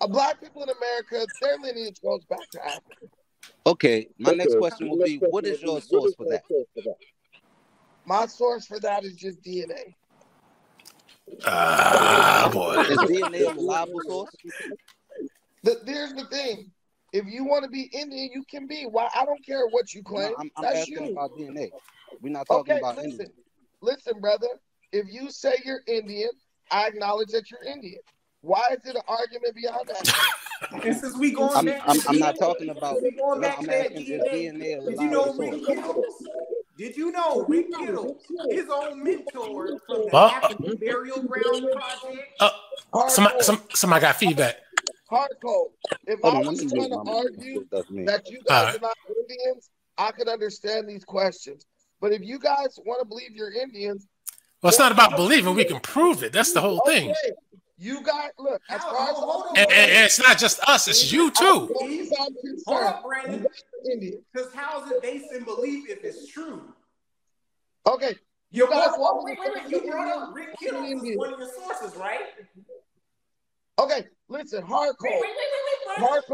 of black people in America, their lineage goes back to Africa. Okay, my next question will be, what is your source for that? My source for that is just DNA. Boy. Is DNA a reliable source? There's the thing. If you want to be Indian, you can be. Why? I don't care what you claim. No, I'm That's you. About DNA. We're not talking about Indian. Listen, brother. If you say you're Indian, I acknowledge that you're Indian. Why is it an argument beyond that? And since we going back, I'm not talking about. We going back to that DNA. Did you know Rick Kittles? Rick Kittles, his own mentor from the African Burial Ground Project? Somebody got feedback. Hardcore. If I was trying to argue that you guys are not Indians, I could understand these questions. But if you guys want to believe you're Indians, well, it's not about believing. We can prove it. That's the whole thing. You guys, look. As far as and it's not just us; it's you too. Hold up, Brandon. Because how is it based in belief if it's true? Okay. You guys, wait. You brought up Rick Kittles as one of your sources, right? Okay, listen, Hardcore, man.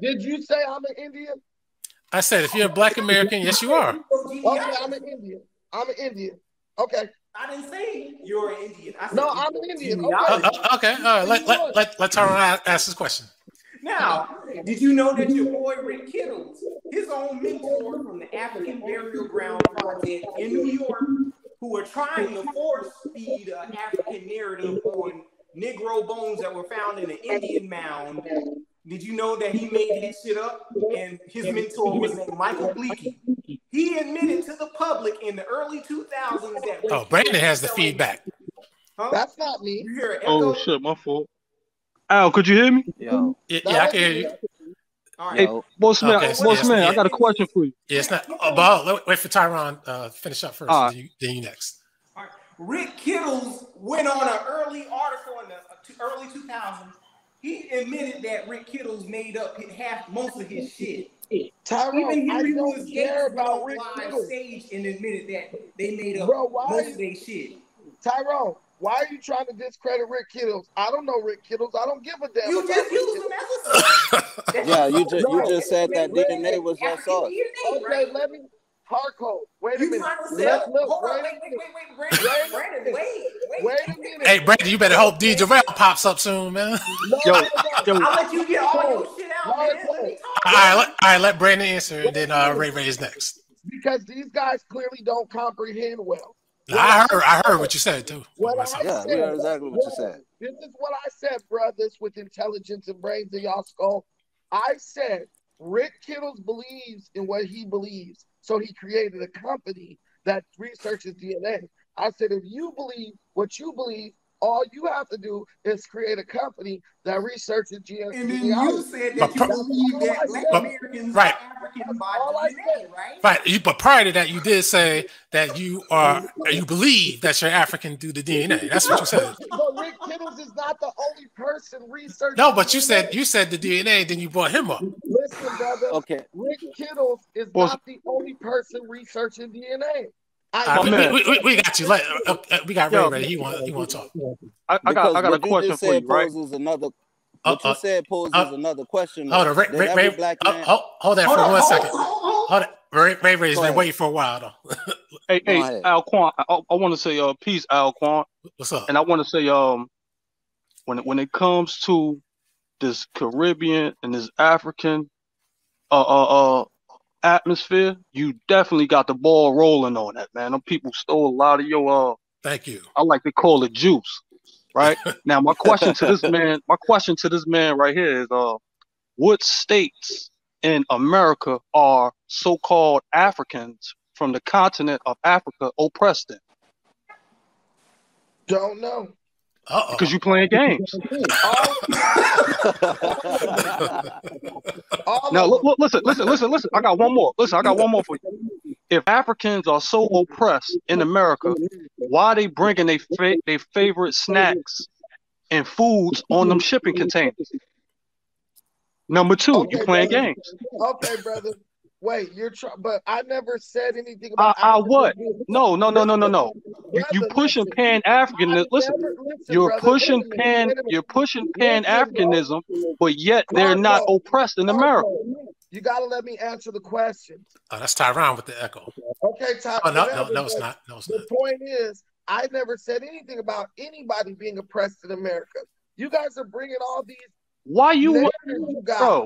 Did you say I'm an Indian? I said, if you're a black American, yes, you are. Okay, I'm an Indian. Okay. I didn't say you're an Indian. I'm an Indian. Okay. All right, let Tyrone ask this question. Now, did you know that your boy Rick Kittles, his own mentor from the African Burial Ground Project in New York, who are trying to force-feed an African narrative on Negro bones that were found in an Indian mound? Did you know that he made that shit up? And his mentor was named Michael Bleakey. He admitted to the public in the early 2000s that... Oh, Brandon has the feedback. Huh? That's not me. You hear an echo? Oh, shit, my fault. Al, could you hear me? Yo. Yeah, I can hear you. All right. Hey, boss man, I got a question for you. Yeah, it's not... wait for Tyron finish up first. Right. Then you next. All right. Rick Kittles went on an early article in the early 2000s. He admitted that Rick Kittles made up most of his shit. Tyrone, I don't care about Rick Kittles. And admitted that they made up most of their shit. Tyrone, why are you trying to discredit Rick Kittles? I don't know Rick Kittles. I don't give a damn. You just used him as a source. Yeah, you just said that DNA was your source. Okay, let me. Harco, wait a minute. Wait a minute. Hey, Brandon, you better hope D. Jarrell pops up soon, man. Yo. I'll let you get all your shit out, man. All right, let Brandon answer, and then Ray is next. Because these guys clearly don't comprehend well. I heard what you said, too. Yeah, exactly what you said. This is what I said, brothers, with intelligence and brains in y'all skull. I said Rick Kittles believes in what he believes. So he created a company that researches DNA. I said, if you believe what you believe, all you have to do is create a company that researches DNA. And then you said that you believe that Black Americans are African by DNA, right? Right. But prior to that, you did say that you believe that you're African through the DNA. That's what you said. But Rick Kittles is not the only person researching. No, but you said the DNA, then you brought him up. Listen, brother. Okay. Rick Kittles is not the only person researching DNA. We got you. We got Ray ready. He wants to talk. I got a question for you, right? You said poses another question. Hold on, Ray, hold on for one second. Hold on. Ray's been waiting for a while though. hey, Alquan. I want to say peace, Alquan. What's up? And I want to say when it comes to this Caribbean and this African atmosphere, you definitely got the ball rolling on that, man. Them people stole a lot of your thank you. I like to call it juice, right? Now, my question to this man right here is, what states in America are so-called Africans from the continent of Africa oppressed in? Don't know. Because you playing games. Now listen. I got one more for you. If Africans are so oppressed in America, why are they bringing their favorite snacks and foods on them shipping containers? Number two, okay, you playing brother. Games. Okay, brother. Wait, but I never said anything about. What? No. You pushing Pan-Africanism. You're pushing Pan-Africanism, but yet they're not oppressed in America. You gotta let me answer the question. Oh, that's Tyron with the echo. Okay, Tyron. Oh, no, it's not. No, it's not. The point is, I never said anything about anybody being oppressed in America. You guys are bringing all these. Why you, bro?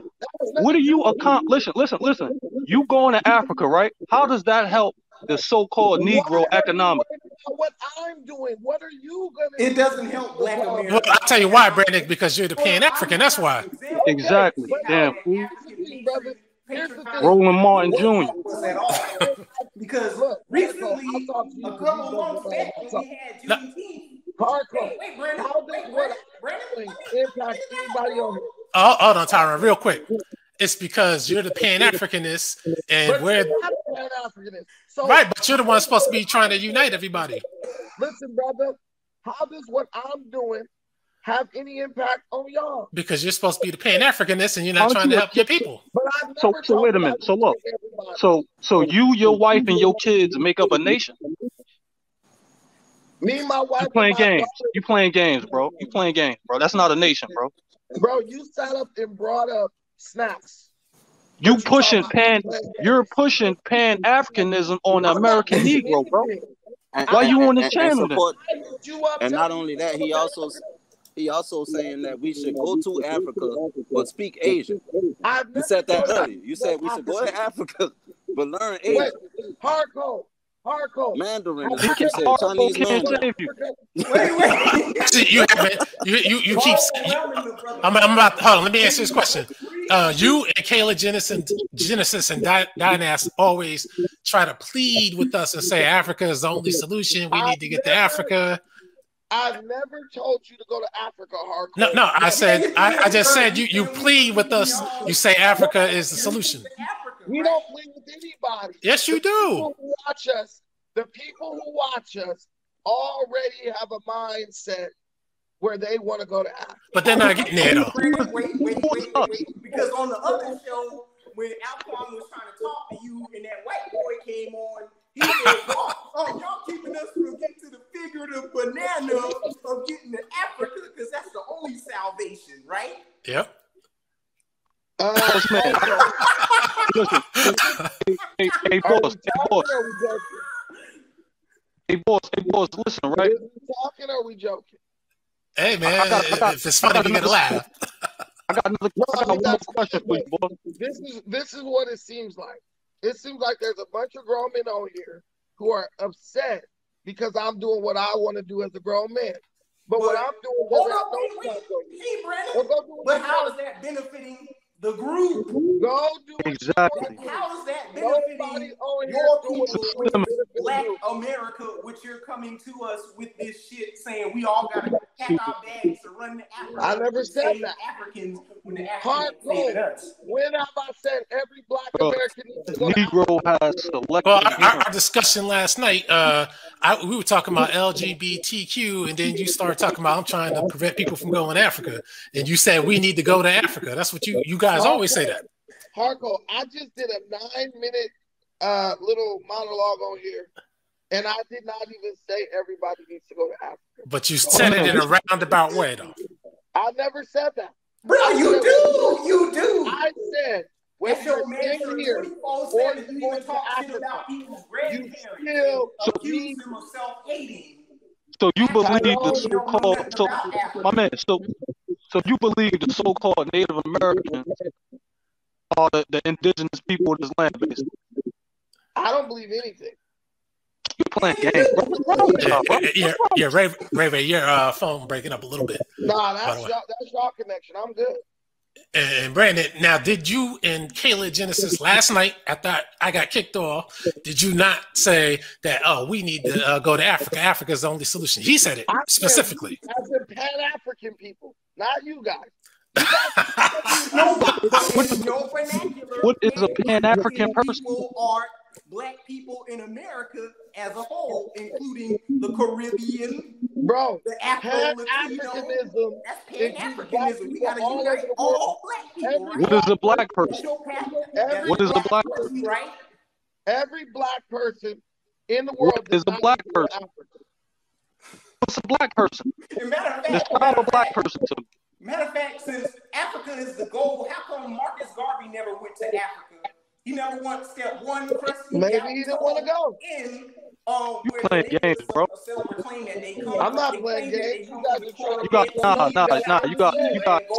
What are you accomplishing? Listen. You going to Africa, right? How does that help the so-called Negro economic? What I'm doing? What are you gonna? It doesn't help Black America. Look, I'll tell you why, Brandon. Because you're the Pan-African. That's why. Exactly. Damn. Roland Martin Jr. Because look, recently, a couple months back, we had GDP. Hold on, Tyron, real quick. It's because you're the Pan-Africanist, and we're Pan-Africanist. So, right, but you're the one supposed to be trying to unite everybody. Listen, brother, how does what I'm doing have any impact on y'all? Because you're supposed to be the Pan-Africanist, and you're not trying to help your people. So wait a minute. So look, so you, your wife, and your kids make up a nation. Me and my wife. You playing games, bro. That's not a nation, bro. Bro, you sat up and brought up snacks. You're pushing Pan-Africanism on the American Negro, bro. Why you on this channel? And not only that, he also saying that we should go to Africa but speak Asian. You said that earlier. You said we should go to Africa but learn Asian. Hardcore. Hardcore. Mandarin. Hold on, let me answer this question. You and Kayla Genesis and Dynast always try to plead with us and say Africa is the only solution. We need to get to Africa. I've never told you to go to Africa, Hardcore. No, no, I said, I just said you plead with us. You say Africa is the solution. We don't plead with anybody. Yes, you do. The people who watch us already have a mindset where they want to go to Africa. But they're not getting there, though. Wait. Because on the other show, when Alquan was trying to talk to you and that white boy came on, he said, oh, y'all keeping us from getting to the figurative banana of getting to Africa because that's the only salvation, right? Yep. Listen, hey boys, listen, right? Are we talking or are we joking? Hey, man, if it's funny, you gotta laugh. I got one more question for you, boy. This is what it seems like. It seems like there's a bunch of grown men on here who are upset because I'm doing what I want to do as a grown man. But what I'm doing... But how is that benefiting the group? Go do exactly. How is that benefiting your people, Black America, which you're coming to us with this shit saying we all got to pack our bags to run to Africa? I never said that. Africans, when the Africans saved us. When have I said every Black American needs to go to Negro has selected? Well, our discussion last night, we were talking about LGBTQ, and then you started talking about I'm trying to prevent people from going to Africa, and you said we need to go to Africa. That's what you guys always say that. Harko, I just did a 9-minute little monologue on here, and I did not even say everybody needs to go to Africa. But you said it in a roundabout way, though. I never said that. Bro, you do. I said, when you're in here, or you going to Africa, you still accuse them of self-hating. So you believe the so-called, so you believe the so-called Native Americans are the indigenous people of this land, basically? I don't believe anything. You're playing games, bro. Yeah, Ray, your phone breaking up a little bit. Nah, that's y'all connection. I'm good. And Brandon, now, did you and Kayla Genesis last night, after I got kicked off, did you not say that, oh, we need to go to Africa? Africa is the only solution. He said it specifically. I said Pan-African people, not you guys. What is a Pan-African person? People are Black people in America as a whole, including the Caribbean, bro. The Pan-Africanism. That's Pan-Africanism. We gotta unite all Black people. Right? What is a Black person? What is a Black person? Right? Every Black person in the world. What is a Black person? What's a Black person? Describe a Black person to me. Matter of fact, since Africa is the goal, how come Marcus Garvey never went to Africa? He never once stepped one person. Maybe he didn't want to go. You playing games, bro. I'm not playing games. You got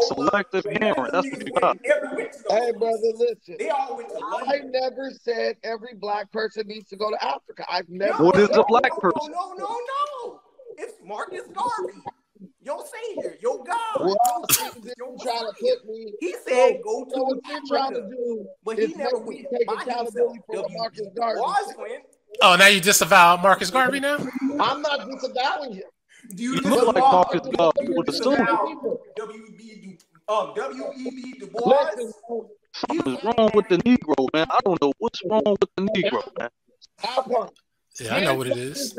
selective hammering. That's what you got. Hey, brother, listen. They all went to I never said every Black person needs to go to Africa. I've never. What is a Black person? No. It's Marcus Garvey. Your savior, your God. Well, trying to hit me. He said, "Go to Africa," but he never went. Oh, now you disavow Marcus Garvey now? I'm not disavowing him. Do you look like Marcus Garvey with the stool? W.E.B. Du Bois. Something's wrong with the Negro, man. I don't know what's wrong with the Negro, man. Yeah, I know what it is.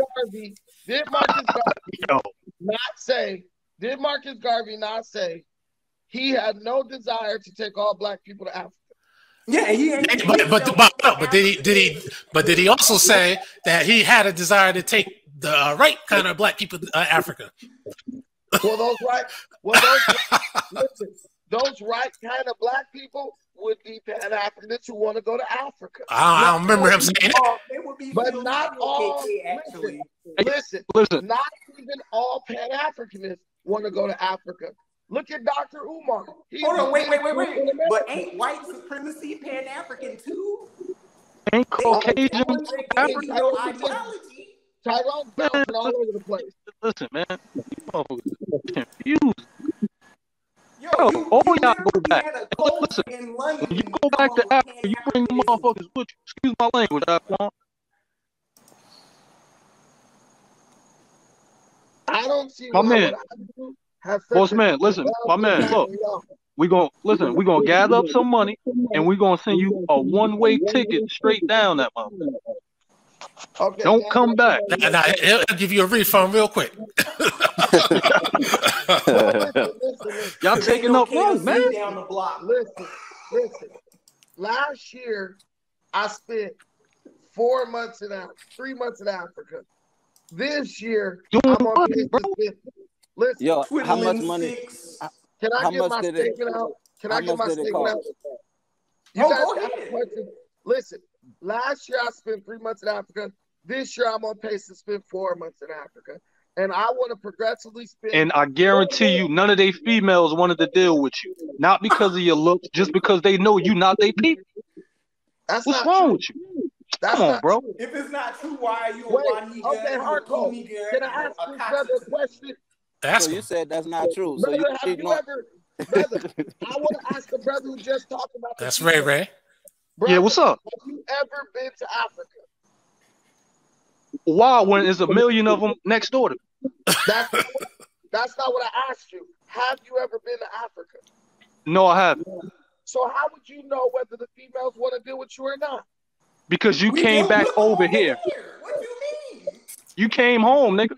Did Marcus Garvey not say he had no desire to take all Black people to Africa? Yeah, he ain't. But did he also say that he had a desire to take the right kind of Black people to Africa? Those right kind of Black people would be Pan-Africans who want to go to Africa. I don't remember him saying that. But not all, listen, not even all Pan-Africanists want to go to Africa. Look at Dr. Umar. Hold on, wait. But ain't white supremacy Pan-African too? Ain't Caucasian African ideology? Tyrone bouncing all over the place. Listen, man, you motherfuckers are confused. Yo, y'all go back. Listen, when you go back to Africa, you bring the motherfuckers with you. Excuse my language, Alquan. don't see my man. Bossman, listen, my man, look. We gonna gather up some money and we gonna send you a one-way ticket straight down that mountain. Okay. Don't come back. Nah, it'll give you a refund real quick. Y'all taking up room, man. Down the block. Listen. Last year, I spent 4 months in Africa, 3 months in Africa. This year, I'm on business. Listen, yo, how much money? Can I get my statement out? Can I get my statement out? You guys ask questions. Listen, last year I spent 3 months in Africa. This year I'm on pace to spend 4 months in Africa. And I want to progressively spend. And I guarantee you, none of they females wanted to deal with you. Not because of your looks, just because they know you not they people. What's wrong with you? Come on, bro. If it's not true, why are you a Waniga? Okay, hardcore. Can I ask you another question? So you said that's not true. So brother, I want to ask the brother who just talked about that. That's Ray Ray. Brother, yeah, what's up? Have you ever been to Africa? Why, when there's a million of them next door to me? That's not what I asked you. Have you ever been to Africa? No, I haven't. So how would you know whether the females want to deal with you or not? Because you came back over here. What do you mean? You came home, nigga.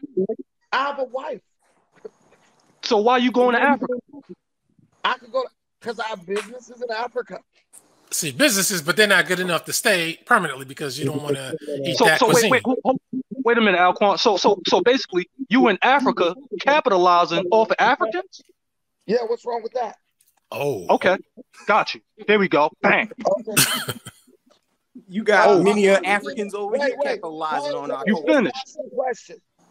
I have a wife. So why are you going to Africa? I could go because I have businesses in Africa. See, businesses, but they're not good enough to stay permanently because you don't want to eat that cuisine. Wait a minute, Alquan. So basically, you in Africa capitalizing off of Africans? Yeah, what's wrong with that? Oh. Okay, got you. There we go. Bang. Okay. You got many Africans over here capitalizing on our culture. You finished.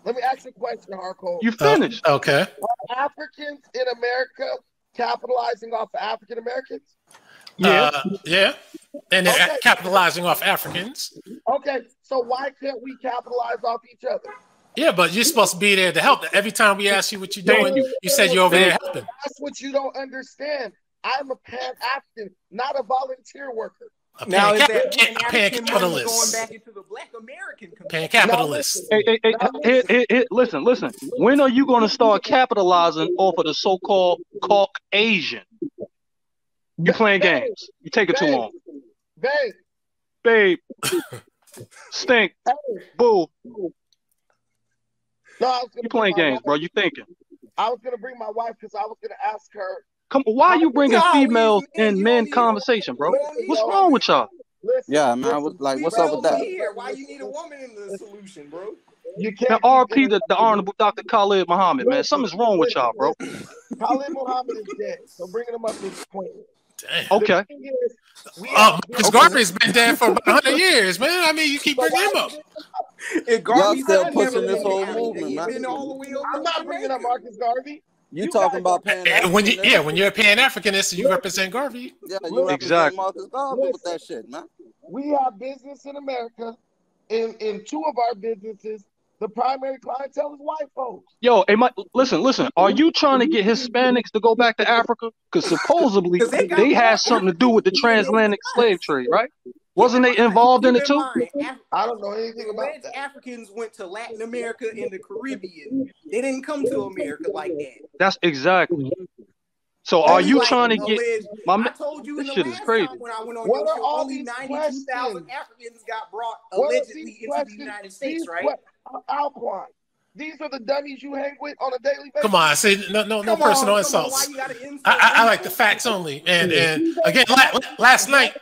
Let me ask you a question, Harco. You finished. Okay. Are Africans in America capitalizing off of African Americans? Yeah. Yeah. And they're capitalizing off Africans. Okay. So why can't we capitalize off each other? Yeah, but you're supposed to be there to help. Every time we ask you what you're doing, you said you're over there helping. That's what you don't understand. I'm a Pan-African, not a volunteer worker. Now is that pan-capitalist going back into the Black American community? Pan-capitalist. Hey, listen. When are you going to start capitalizing off of the so-called Caucasian? You playing games. You take it too long. Babe. Stink. Hey. Boo. No, you playing games, bro. You thinking. I was going to bring my wife because I was going to ask her. Come on, why are you bringing females and men conversation, bro? What's wrong with y'all? Yeah, man, I was like, what's up with that? Why you need a woman in the solution, bro? You can't RP the Honorable Dr. Khalid Muhammad, man. Something's wrong with y'all, bro. Khalid Muhammad is dead, so bringing him up to this point. Damn. Okay. Marcus Garvey has been dead for about 100 years, man. I mean, you keep bringing him up. Y'all still pushing this whole movement, man. I'm not bringing up Marcus Garvey. You talking about Pan-African? When you're a Pan-Africanist, you represent Garvey. Yeah, you represent Marcus Garvey with that shit, man. We have business in America. In two of our businesses, the primary clientele is white folks. Yo, listen. Are you trying to get Hispanics to go back to Africa? Because supposedly they had something to do with the transatlantic slave trade, right? Wasn't they involved in it too? I don't know anything about that. Africans went to Latin America and the Caribbean. They didn't come to America like that. That's exactly. So are you trying to get? I told you in the last time when I went on your show, only 92,000 Africans got brought allegedly into the United States, right? Alquan, these are the dummies you hang with on a daily basis. Come on, see, no personal insults. I like the facts only. And again, last night.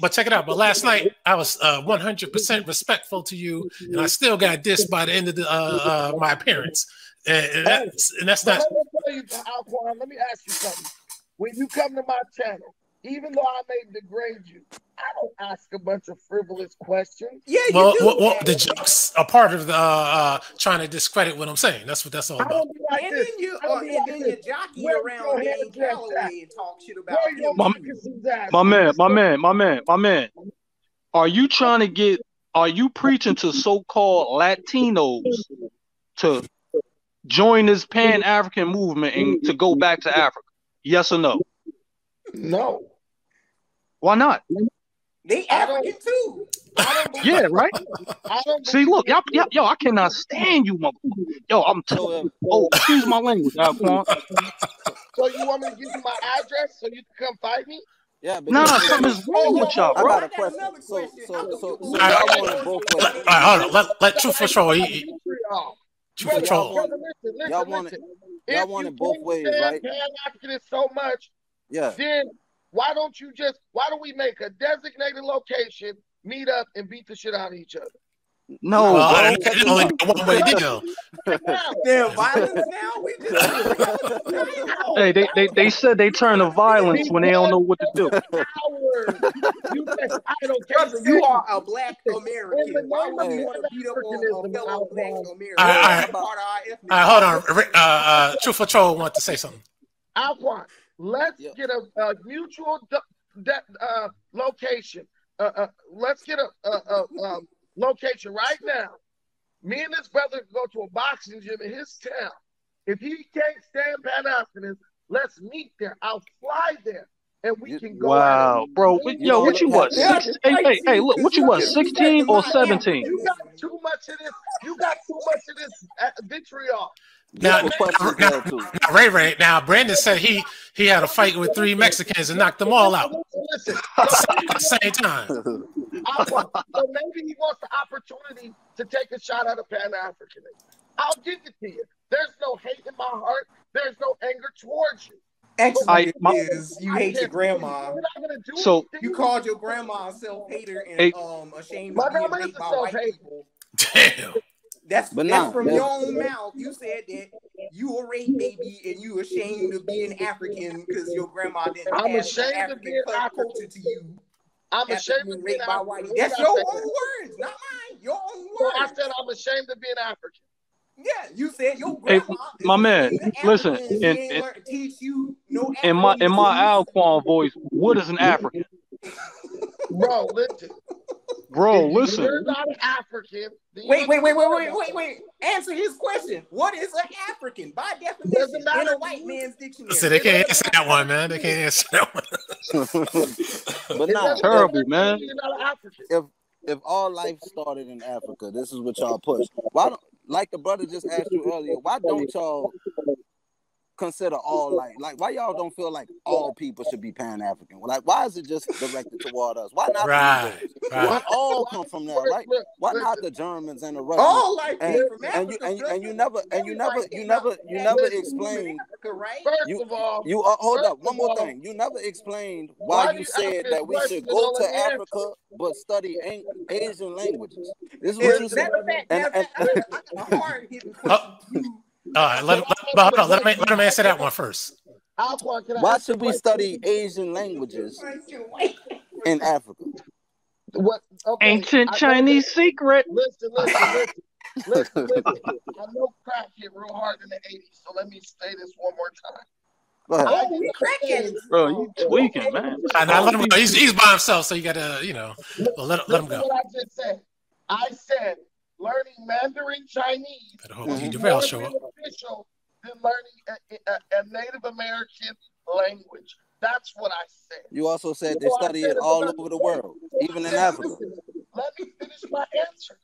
But check it out. But last night I was 100% respectful to you, and I still got dissed by the end of my appearance. And that's not. Let me tell you, Alquan, let me ask you something. When you come to my channel, even though I may degrade you, I don't ask a bunch of frivolous questions. Yeah, you do. Well, the jokes are part of the trying to discredit what I'm saying. That's what that's all about. Like and then you, you jockey around Dane Calloway and talk shit about my man. Are you trying to get? Are you preaching to so-called Latinos to join this Pan-African movement and to go back to Africa? Yes or no? No. Why not? They African too. Yeah, right. See, look, yo, I cannot stand you, motherfucker. Yo, I'm telling. Oh, excuse my language. So you want me to give you my address so you can come fight me? Yeah, nah, something's wrong with y'all, bro. I got a question. All right, let Truth Patrol. Truth Patrol. Y'all want it. Y'all want it both ways, right? Pan-African so much. Yeah. Then why don't you just? Why don't we make a designated location, meet up, and beat the shit out of each other? No, that's only one way to go. Damn violence now. We just hey, they said they turn to violence when they don't know what to do. You are a black American. Why would you want to beat up on a fellow black American? All right, hold on. Truth Patrol want to say something. Alquan, let's get a mutual location. Let's get a location right now. Me and this brother can go to a boxing gym in his town. If he can't stand Pan-Africanism, let's meet there. I'll fly there, and we can go. Wow, bro! Yo, what you was? Hey, look! What you was? 16 or 17? You got too much of this. You got too much of this vitriol. Now, Ray. Now, Brandon said he had a fight with 3 Mexicans and knocked them all out at the same time. So maybe he wants the opportunity to take a shot at a Pan-Africanist. I'll give it to you. There's no hate in my heart. There's no anger towards you. You hate your grandma. So you called your grandma a self-hater and ashamed of being raped by white people. Damn. That's from your own mouth. You said that you a rape baby and you ashamed of being African because your grandma didn't have African of being culture to you. I'm ashamed of being African. That's your own words, not mine. Your own words. I said I'm ashamed of being African. Yeah, you said your grandma. Hey, my man, listen. In my Alquan voice, what is an African? Bro, listen. Bro, listen. You're not an African. Wait. Answer his question. What is an African? By definition, in a white man's dictionary. So they can't answer that one, man. They can't answer that one. But not terrible, man. If all life started in Africa, this is what y'all push. Why don't, like the brother just asked you earlier, why don't y'all consider all like why y'all don't feel like all people should be Pan-African? Like, why is it just directed toward us? Why not? Right. Why all come from there? Right? Why not the Germans and the Russians? All like and you never explained. Right? First of all, hold up. One more thing. You never explained why you said that we should go to Africa but study Asian languages. This is what you said. Let him answer that one first. Why should we study Asian languages in Africa? Okay. Ancient Chinese secret. Listen. I know crack hit real hard in the 80s, so let me say this one more time. Bro, you tweaking, man. I let him go. He's by himself, so you gotta, let him go. What I just said. I said learning Mandarin Chinese is more beneficial than learning a Native American language. That's what I said. You also said they study it all over the world, even in Africa. Let me finish my answer.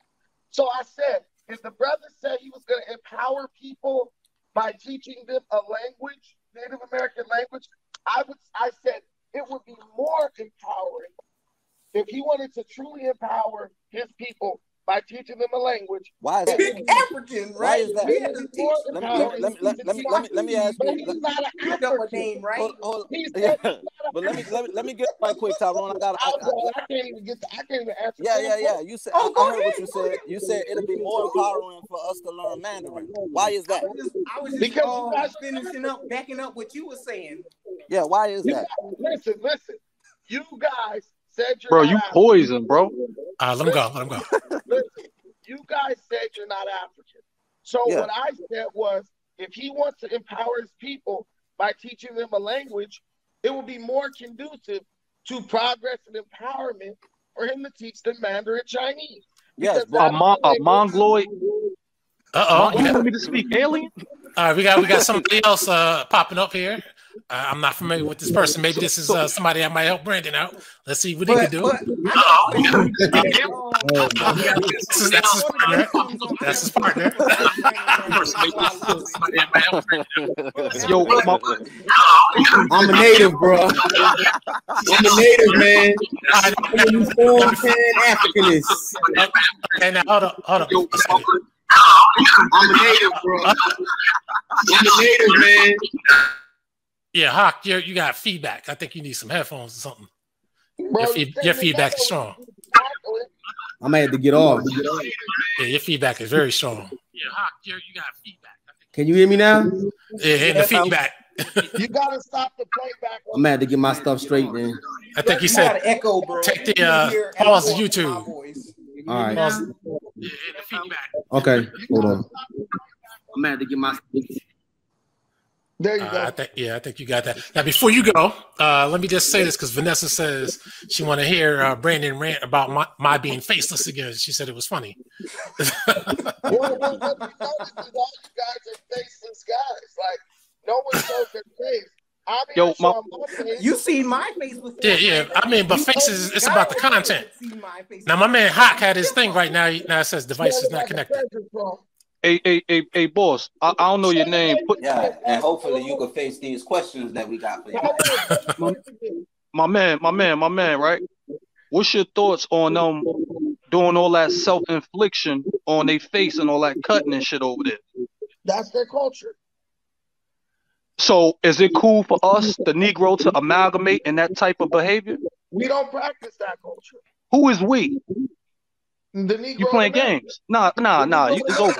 So I said, if the brother said he was going to empower people by teaching them a language, Native American language, I said it would be more empowering if he wanted to truly empower his people by teaching them a language. Why is that? Big African, right? Why is that? Let me ask you. He's not an African name, right? But let me get my quick, Tyrone. I can't even get. I can't even answer. Yeah. You said. I heard what you said. You said it'll be more empowering for us to learn Mandarin. Why is that? I was just finishing up, backing up what you were saying. Yeah. Why is that? Listen. You guys said you're. Bro, you poison, bro. Let him go. Listen, you guys said you're not African. So what I said was, if he wants to empower his people by teaching them a language, it will be more conducive to progress and empowerment for him to teach them Mandarin Chinese. Yes, a Mongoloid. You want me to speak alien? All right, we got somebody else popping up here. I'm not familiar with this person. Maybe this is somebody that might help Brandon out. Let's see what he can do. That's his partner. Yo, I'm a native, bro. I'm a native, man. I'm a Pan-Africanist. Okay, now hold up. I'm a native, bro. I'm a native, man. Yeah, Hawk, you got feedback. I think you need some headphones or something. Bro, your feedback is strong. I might have to get off. Yeah, your feedback is very strong. Yeah, Hawk, you got feedback. Can you hear me now? Yeah, the feedback. You gotta stop the playback. I'm gonna have to get my stuff straight, man. I think he said echo, bro. Take the pause the YouTube. All right. Pause. Yeah, the feedback. Okay, hold on. I'm gonna have to get my. There you go. I think you got that. Now, before you go, let me just say this because Vanessa says she want to hear Brandon rant about my being faceless again. She said it was funny. Well, we noticed that all you guys are faceless guys. Like, no one shows their face. I mean, yo, you see my face with yeah. I mean, but faces, it's about the content. Now, my man Hawk had his thing right now. Now it says device is not connected. Hey, boss, I don't know your name. Yeah, and hopefully you can face these questions that we got for you. my man, right? What's your thoughts on doing all that self-infliction on their face and all that cutting and shit over there? That's their culture. So is it cool for us, the Negro, to amalgamate in that type of behavior? We don't practice that culture. Who is we? The Negro you playing games? Nah. It's over.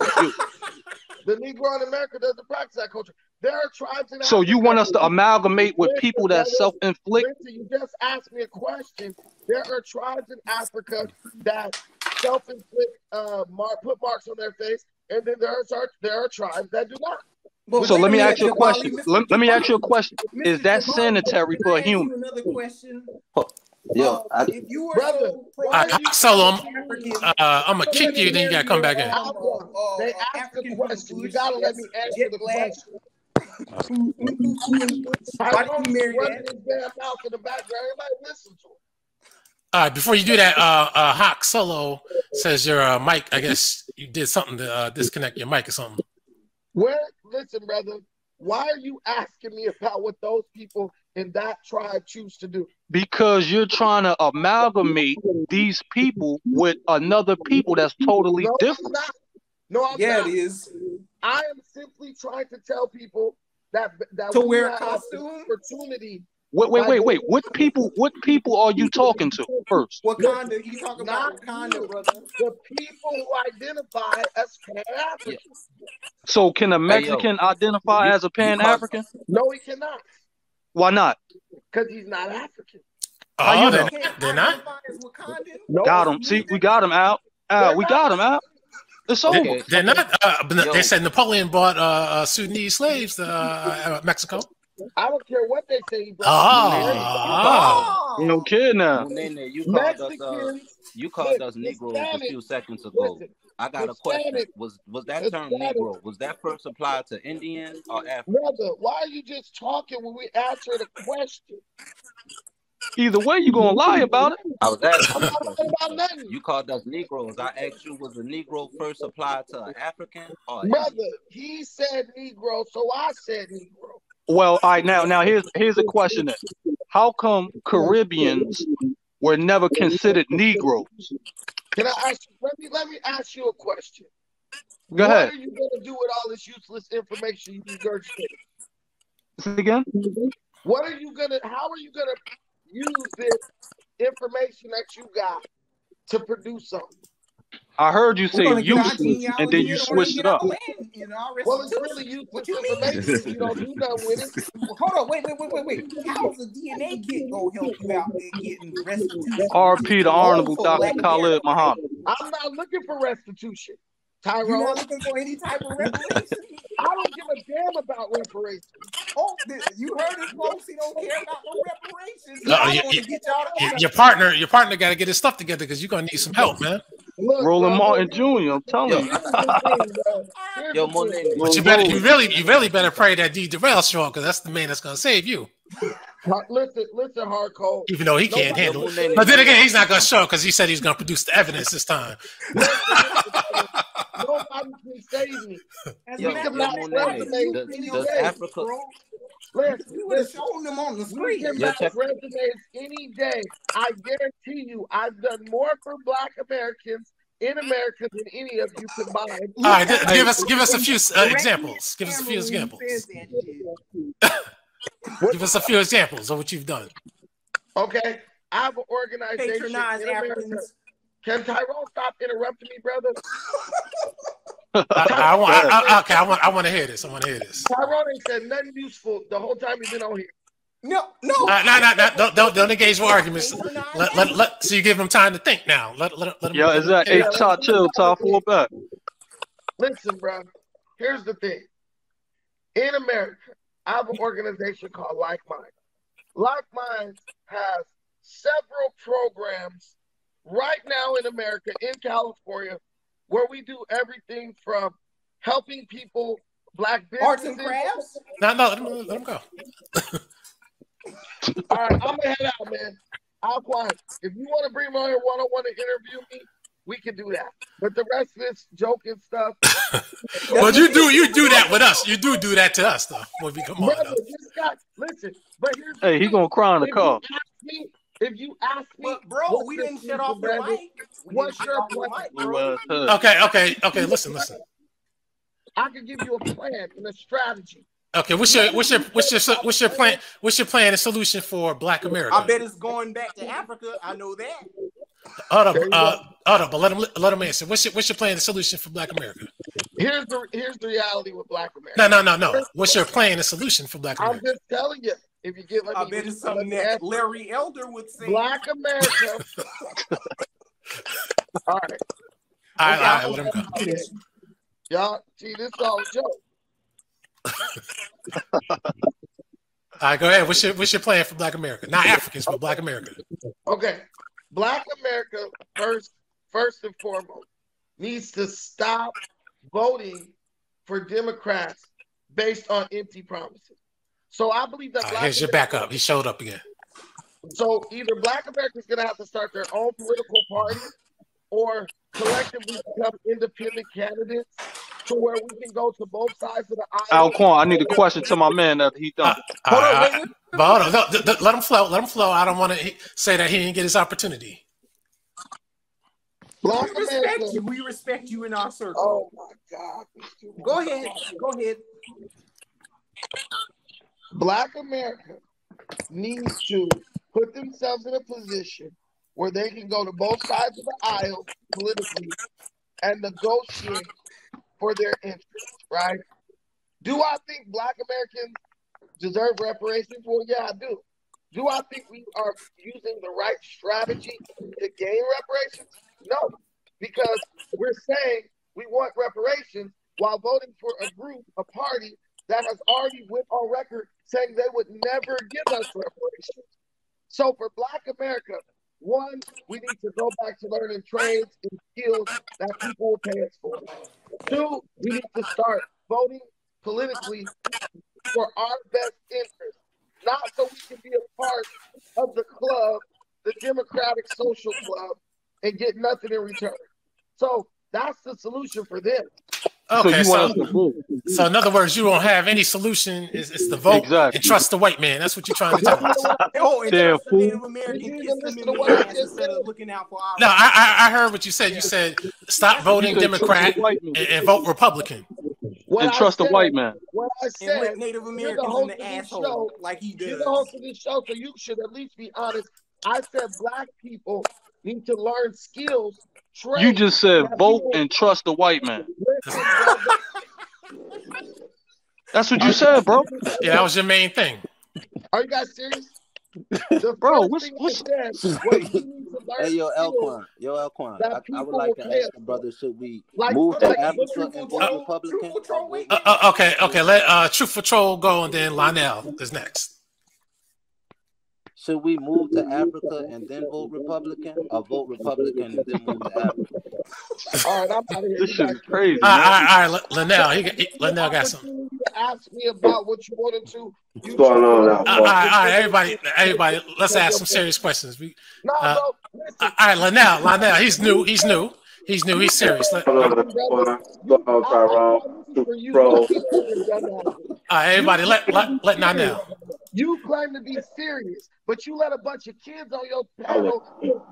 The Negro in America doesn't practice that culture. There are tribes in. So Africa, you want us to amalgamate with people that self-inflict? You just asked me a question. There are tribes in Africa that self-inflict put marks on their face, and then there are tribes that do not. But so let me ask you a question. Let me ask you a question. Is that sanitary for a human? Another question. Yo, if you were I'm gonna kick you, then you gotta come back in. They asked the question. You gotta let me answer the question. I don't hear All right, before you do that, Hawk Solo says your mic. I guess you did something to disconnect your mic or something. Listen, brother. Why are you asking me about what those people in that tribe choose to do? Because you're trying to amalgamate these people with another people that's totally different. No, I'm not. Yeah, it is. I am simply trying to tell people that to wear a costume opportunity. Wait. What people are you talking to first? What kind of you talking about? What kind of, brother? The people who identify as Pan-Africans. Yeah. So can a Mexican identify as a Pan-African? No, he cannot. Why not? Because he's not African. Oh, they're not? Got him. See, we got him out. We got him out. It's over. They're not. They said Napoleon bought Sudanese slaves to Mexico. I don't care what they say. He no kid now. You called us Negroes a few seconds ago. Listen, I got a question. Was that term Negro? Was that first applied to Indians or Africans? Brother, why are you just talking when we answer the question? Either way, you gonna lie about it. I was asking about nothing. You called us Negroes. I asked you, was a Negro first applied to an African or brother? Indian? He said Negro, so I said Negro. Well, all right, now here's a question then. How come Caribbeans were never considered Negroes? Can I ask you, let me ask you a question. Go ahead. What are you gonna do with all this useless information you regurgitate? Say it again? How are you gonna use this information that you got to produce something? I heard you say useless, and then you switched it up. Well, it's really useless. What you mean? You don't do nothing with it. Well, hold on, wait. How's the DNA kit gonna help you out in getting restitution? R.P. the Honorable Dr. Khalid Muhammad. I'm not looking for restitution, Tyrone. You're not looking for any type of reparation? I don't give a damn about reparations. Oh, you heard his folks. He don't care about no reparations. Your partner got to get his stuff together because you're gonna need some help, man. Look, Roland Martin Jr. I'm telling you. Yo, Monene. But you really better pray that D. Durrell's strong, because that's the man that's gonna save you. Listen, Hardcore. Even though he can't handle it, but then again, he's not gonna show because he said he's gonna produce the evidence this time. Nobody can save me. You would have shown them on the screen. Resumes any day. I guarantee you, I've done more for Black Americans in America than any of you combined. All right, give us a few examples. Give us a few examples. Give us a few examples of what you've done. Okay, I have an organization. Patronize Africans. Can Tyrone stop interrupting me, brother? I want to hear this. Tyrone ain't said nothing useful the whole time he's been on here. No, don't engage with arguments. So you give him time to think now. Let him. Yeah, exactly. Hey, chill, back. Listen, brother. Here's the thing. In America, I have an organization called Like Mind. Like Mind has several programs right now in America, in California, where we do everything from helping people, Black businesses. Arts and crafts? No, let them go. All right, I'm going to head out, man. Alquan, if you want to bring me on here one-on-one to interview me, we can do that. But the rest of this joking stuff. But you do that with us. You do that to us, though. When we come on, brother, listen, but here's he going to cry on the car. If you ask me, but bro, we didn't shut off the mic. What's your plan? Okay. Listen. I can give you a plan and a strategy. Okay, what's your plan? What's your plan and solution for Black America? I bet it's going back to Africa. I know that. But let him answer. What's your plan and solution for Black America? Here's the reality with Black America. No. What's your plan and solution for Black America? I'm just telling you. If you get, I bet it's something that Larry Elder would say. Black America. All right. All right. Let him go. Y'all, see, this is all a joke. All right, go ahead. What's your plan for Black America? Not Africans, but Black America. Okay. Black America, first and foremost, needs to stop voting for Democrats based on empty promises. So I believe that. Here's your backup. He showed up again. So either Black America's going to have to start their own political party, or collectively become independent candidates, to where we can go to both sides of the aisle. Alquan, I need a question to my man that he done. Hold on, let him flow. I don't want to say that he didn't get his opportunity. Black America, we respect you in our circle. Oh my God! Go ahead. Black America needs to put themselves in a position where they can go to both sides of the aisle politically and negotiate for their interests, right? Do I think Black Americans deserve reparations? Well, yeah, I do. Do I think we are using the right strategy to gain reparations? No, because we're saying we want reparations while voting for a group, a party, that has already went on record saying they would never give us reparations. So for Black America, one, we need to go back to learning trades and skills that people will pay us for. Two, we need to start voting politically for our best interest, not so we can be a part of the club, the Democratic Social Club, and get nothing in return. So that's the solution for them. Okay, so in other words, you don't have any solution. It's the vote and trust the white man. That's what you're trying to tell us. No, I heard what you said. You said stop voting Democrat and vote Republican. And trust the white man. What I said, and Native Americans in the asshole like he does. You're the host of this show, so you should at least be honest. I said Black people need to learn skills. You just said vote and trust the white man. That's what you said, bro. Yeah, that was your main thing. Are you guys serious? Bro, Yo, Alquan. I would like to ask the brother, should we move to Africa and vote Republican? Okay. Let Truth Patrol go, and then Lionel is next. Should we move to Africa and then vote Republican, or vote Republican and then move to Africa? All right, I'm out of here. This is crazy. All right, Linnell got something. You asked me about what you wanted to. What's going on now? All right, everybody, let's ask some serious questions. All right, Linnell, he's new. He's serious. Everybody, let not now. You claim to be serious, but you let a bunch of kids on your panel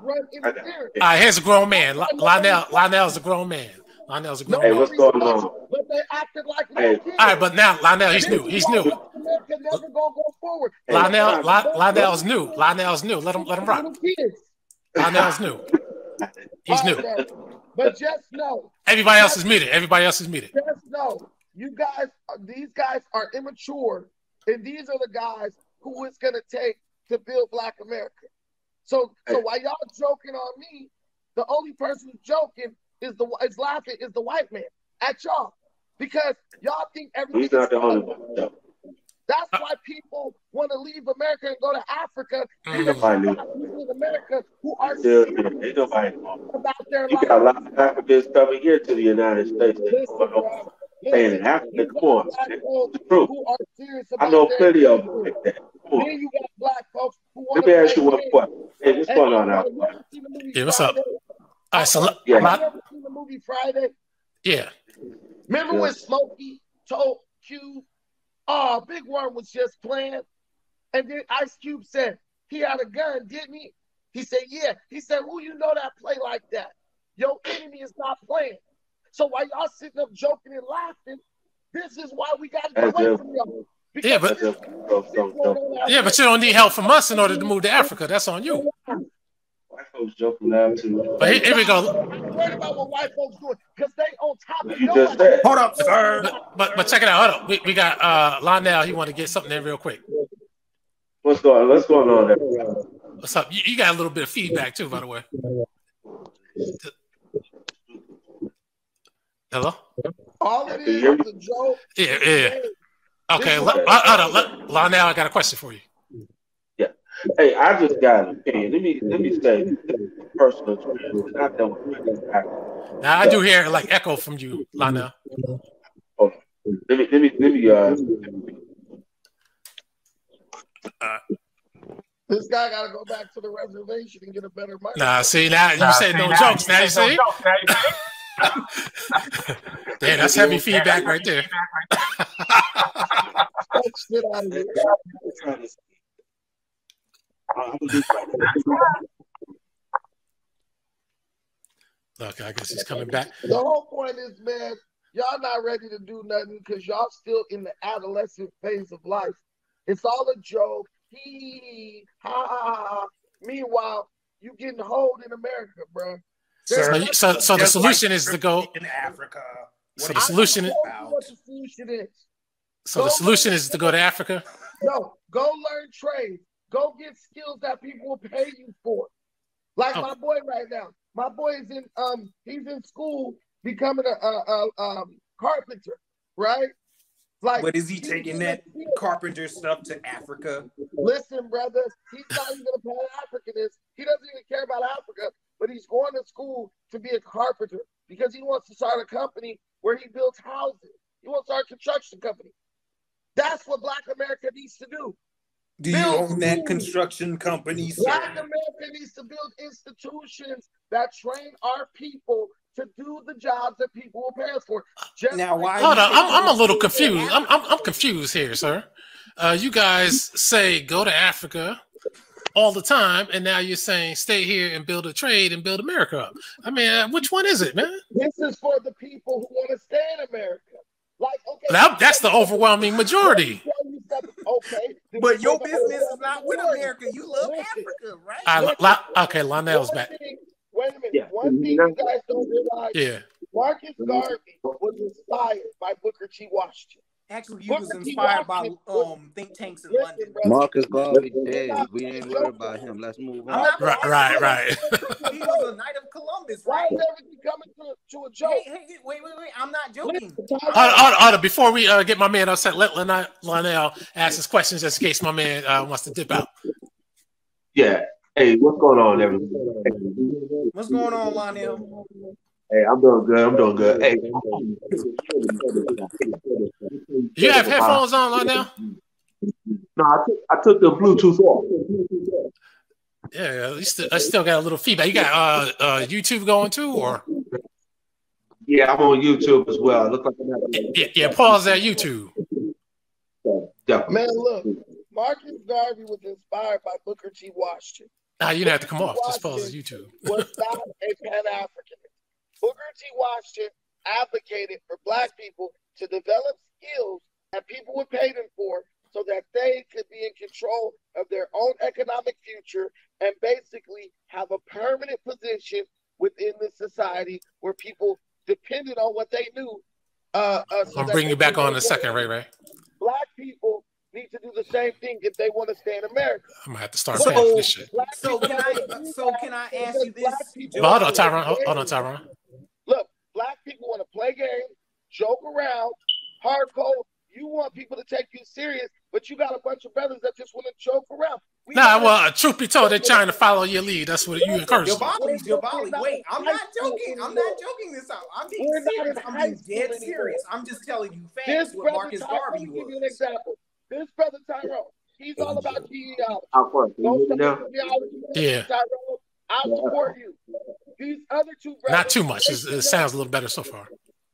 run interference. All right, here's a grown man. Lionel's a grown man. Hey, what's going on? But they acted like kids. All right, but now Lionel, he's new. America never gonna go forward. Lionel's new. Let him rock. Lionel's new. He's new. But just know. Everybody else is muted. Just know, you guys, these guys are immature. And these are the guys who it's going to take to build Black America. So while y'all joking on me, the only person joking is laughing is the white man at y'all, because y'all think everything. He's not the only one. No. That's why people want to leave America and go to Africa. People in America who are serious about their life. You got a lot of Africans coming here to the United States. Saying in Africa, come on, it's the truth. I know plenty of them like that. Then you got Black folks who want to. Let me ask you one question. Hey, what's going on out there? Yeah, what's up? All right, so have you ever seen the movie Friday? Yeah. Remember when Smokey told Cube, Big Worm was just playing? And then Ice Cube said, he had a gun, didn't he? He said, yeah. He said, who you know that play like that? Your enemy is not playing. So while y'all sitting up joking and laughing, this is why we got to go away from y'all. Yeah, but you don't need help from us in order to move to Africa. That's on you. White folks joking now too. But here we go. I'm worried about what white folks doing because they on top of you. Hold up, sir. But check it out. Hold up. We got Lionel. He want to get something in real quick. What's going on there? What's up? You got a little bit of feedback too, by the way. Hello? All it is a joke. Yeah. Okay, Lionel, I got a question for you. Yeah. Hey, I just got an opinion. Let me say personal experience. Now I do hear like echo from you, Lionel. Okay. Let me this guy got to go back to the reservation and get a better mic. Nah, see, now you said no jokes. Now you see? Damn, that's heavy feedback right there. Look, I guess he's coming back. The whole point is, man, y'all not ready to do nothing because y'all still in the adolescent phase of life. It's all a joke. He, ha, ha, ha. Meanwhile, you getting hold in America, bro. So the solution is to go in Africa. The solution is to go to Africa. No, go learn trade. Go get skills that people will pay you for. Like my boy right now. My boy is in he's in school becoming a carpenter, right? Like, but is he taking that carpenter stuff to Africa? Listen, brother, he's not even a Pan-Africanist. He doesn't even care about Africa. But he's going to school to be a carpenter because he wants to start a company where he builds houses. He wants to start a construction company. That's what Black America needs to do. Do you own that construction company, sir? Black America needs to build institutions that train our people to do the jobs that people will pay us for. Hold on, I'm a little confused. I'm confused here, sir. You guys say go to Africa all the time, and now you're saying stay here and build a trade and build America up. I mean, which one is it, man? This is for the people who want to stay in America. Like, okay, that's the overwhelming majority. Okay, but your business is not with America. You love Africa, right? Okay, Lionel's back. Wait a minute. Yeah. One thing you guys don't realize, Marcus Garvey was inspired by Booker T. Washington. Actually, he was inspired by think tanks in London. Marcus Garvey dead. We ain't worried about him. Let's move on. Right. He was a Knight of Columbus. Why is everything coming to a joke? Hey, wait. I'm not joking. Before we get my man upset, let Lionel ask his questions just in case my man wants to dip out. Yeah. Hey, what's going on, everyone? What's going on, Lonnie? Hey, I'm doing good. I'm doing good. Hey, you have headphones on right now? No, I took the Bluetooth off. Yeah, I still got a little feedback. You got YouTube going too, or? Yeah, I'm on YouTube as well. Look like yeah. Pause that YouTube. Yeah. Man, look, Marcus Garvey was inspired by Booker T. Washington. Now you don't have to come off. Just pause YouTube. Was not a Pan-African. Booker T. Washington advocated for black people to develop skills that people would pay them for so that they could be in control of their own economic future and basically have a permanent position within this society where people depended on what they knew. So I'm bringing you back on in a second, Ray. Black people need to do the same thing if they want to stay in America. I'm going to have to start saying this shit. So can I ask you this? Hold on, Tyron. Look, black people want to play games, joke around, hardcore. You want people to take you serious, but you got a bunch of brothers that just want to joke around. Well, truth be told, they're trying to follow your lead. That's what you encourage. Jabali, wait, I'm not joking. I'm not joking this out. I'm being serious. I'm being dead serious. I'm just telling you facts. What Marcus Garvey was. Give you an example. This brother Tyrone, he's all about genealogy. Yeah. Tyrone, I support you. These other two brothers. Not too much. It sounds a little better so far.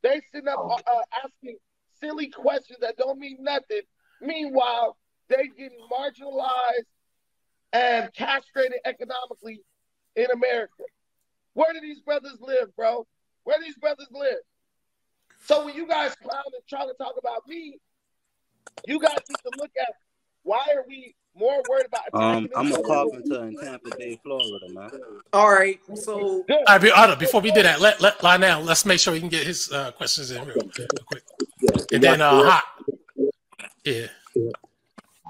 They sit up asking silly questions that don't mean nothing. Meanwhile, they get marginalized and castrated economically in America. Where do these brothers live, bro? Where do these brothers live? So when you guys clown and try to talk about me, you guys need to look at why are we more worried about I'm a carpenter in Tampa Bay, Florida, man. All right, so before we do that, let's make sure we can get his questions in real quick. And then yeah.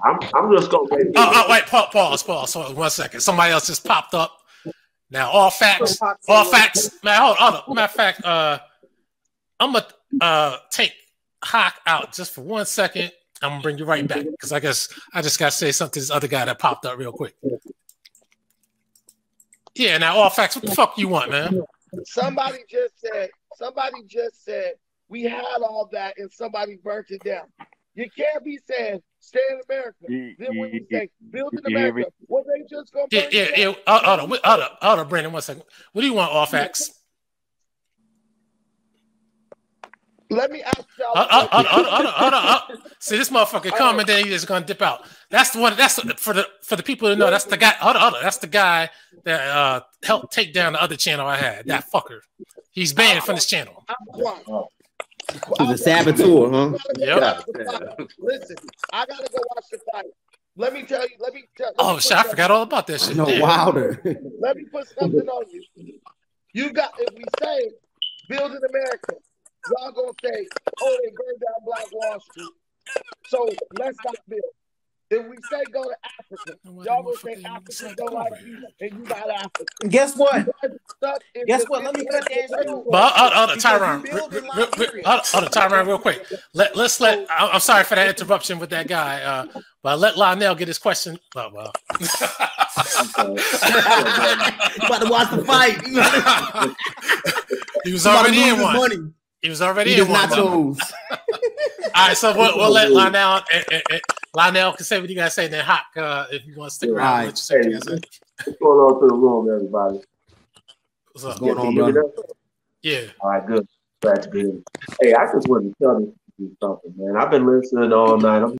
I'm just gonna wait. Oh, wait, pause. So 1 second. Somebody else just popped up. Now all facts. Man, hold on. Matter of fact, I'm gonna take Hawk out just for 1 second. I'm gonna bring you right back because I guess I just gotta say something to this other guy that popped up real quick. Yeah, now all facts. What the fuck you want, man? Somebody just said we had all that and somebody burnt it down. You can't be saying stay in America. Then when you say build in America, well, they just gonna burn it down. Hold on, Brandon, 1 second. What do you want, all facts? Let me ask y'all. See this motherfucker come and then he's just gonna dip out. That's the one. That's for the people to know. That's the guy. That's the guy that helped take down the other channel I had. That fucker. He's banned from this channel. He's a saboteur, huh? Yep. Listen, I gotta go watch the fight. Let me tell you. Oh shit! I forgot all about that shit. No, Wilder. Let me put something on you. You got. If we say build in America, y'all gonna say, oh, they burned down Black Wall Street. So let's not build. If we say go to Africa, y'all gonna say Africa don't like you, and you got Africa. Guess what? Guess what? Let me cut that down. Hold on, Tyron, real quick. I'm sorry for that interruption with that guy. But let Lionel get his question. Oh, well. About to watch the fight. He was already in one. Money. He was already in one. All right, so we'll let Lionel can say what you guys say. Then Hawk, if you want to stick around, what you say. What's going on to the room, everybody? What's going on, brother? Yeah. All right, good. That's good. Hey, I just wanted to tell you something, man. I've been listening all night.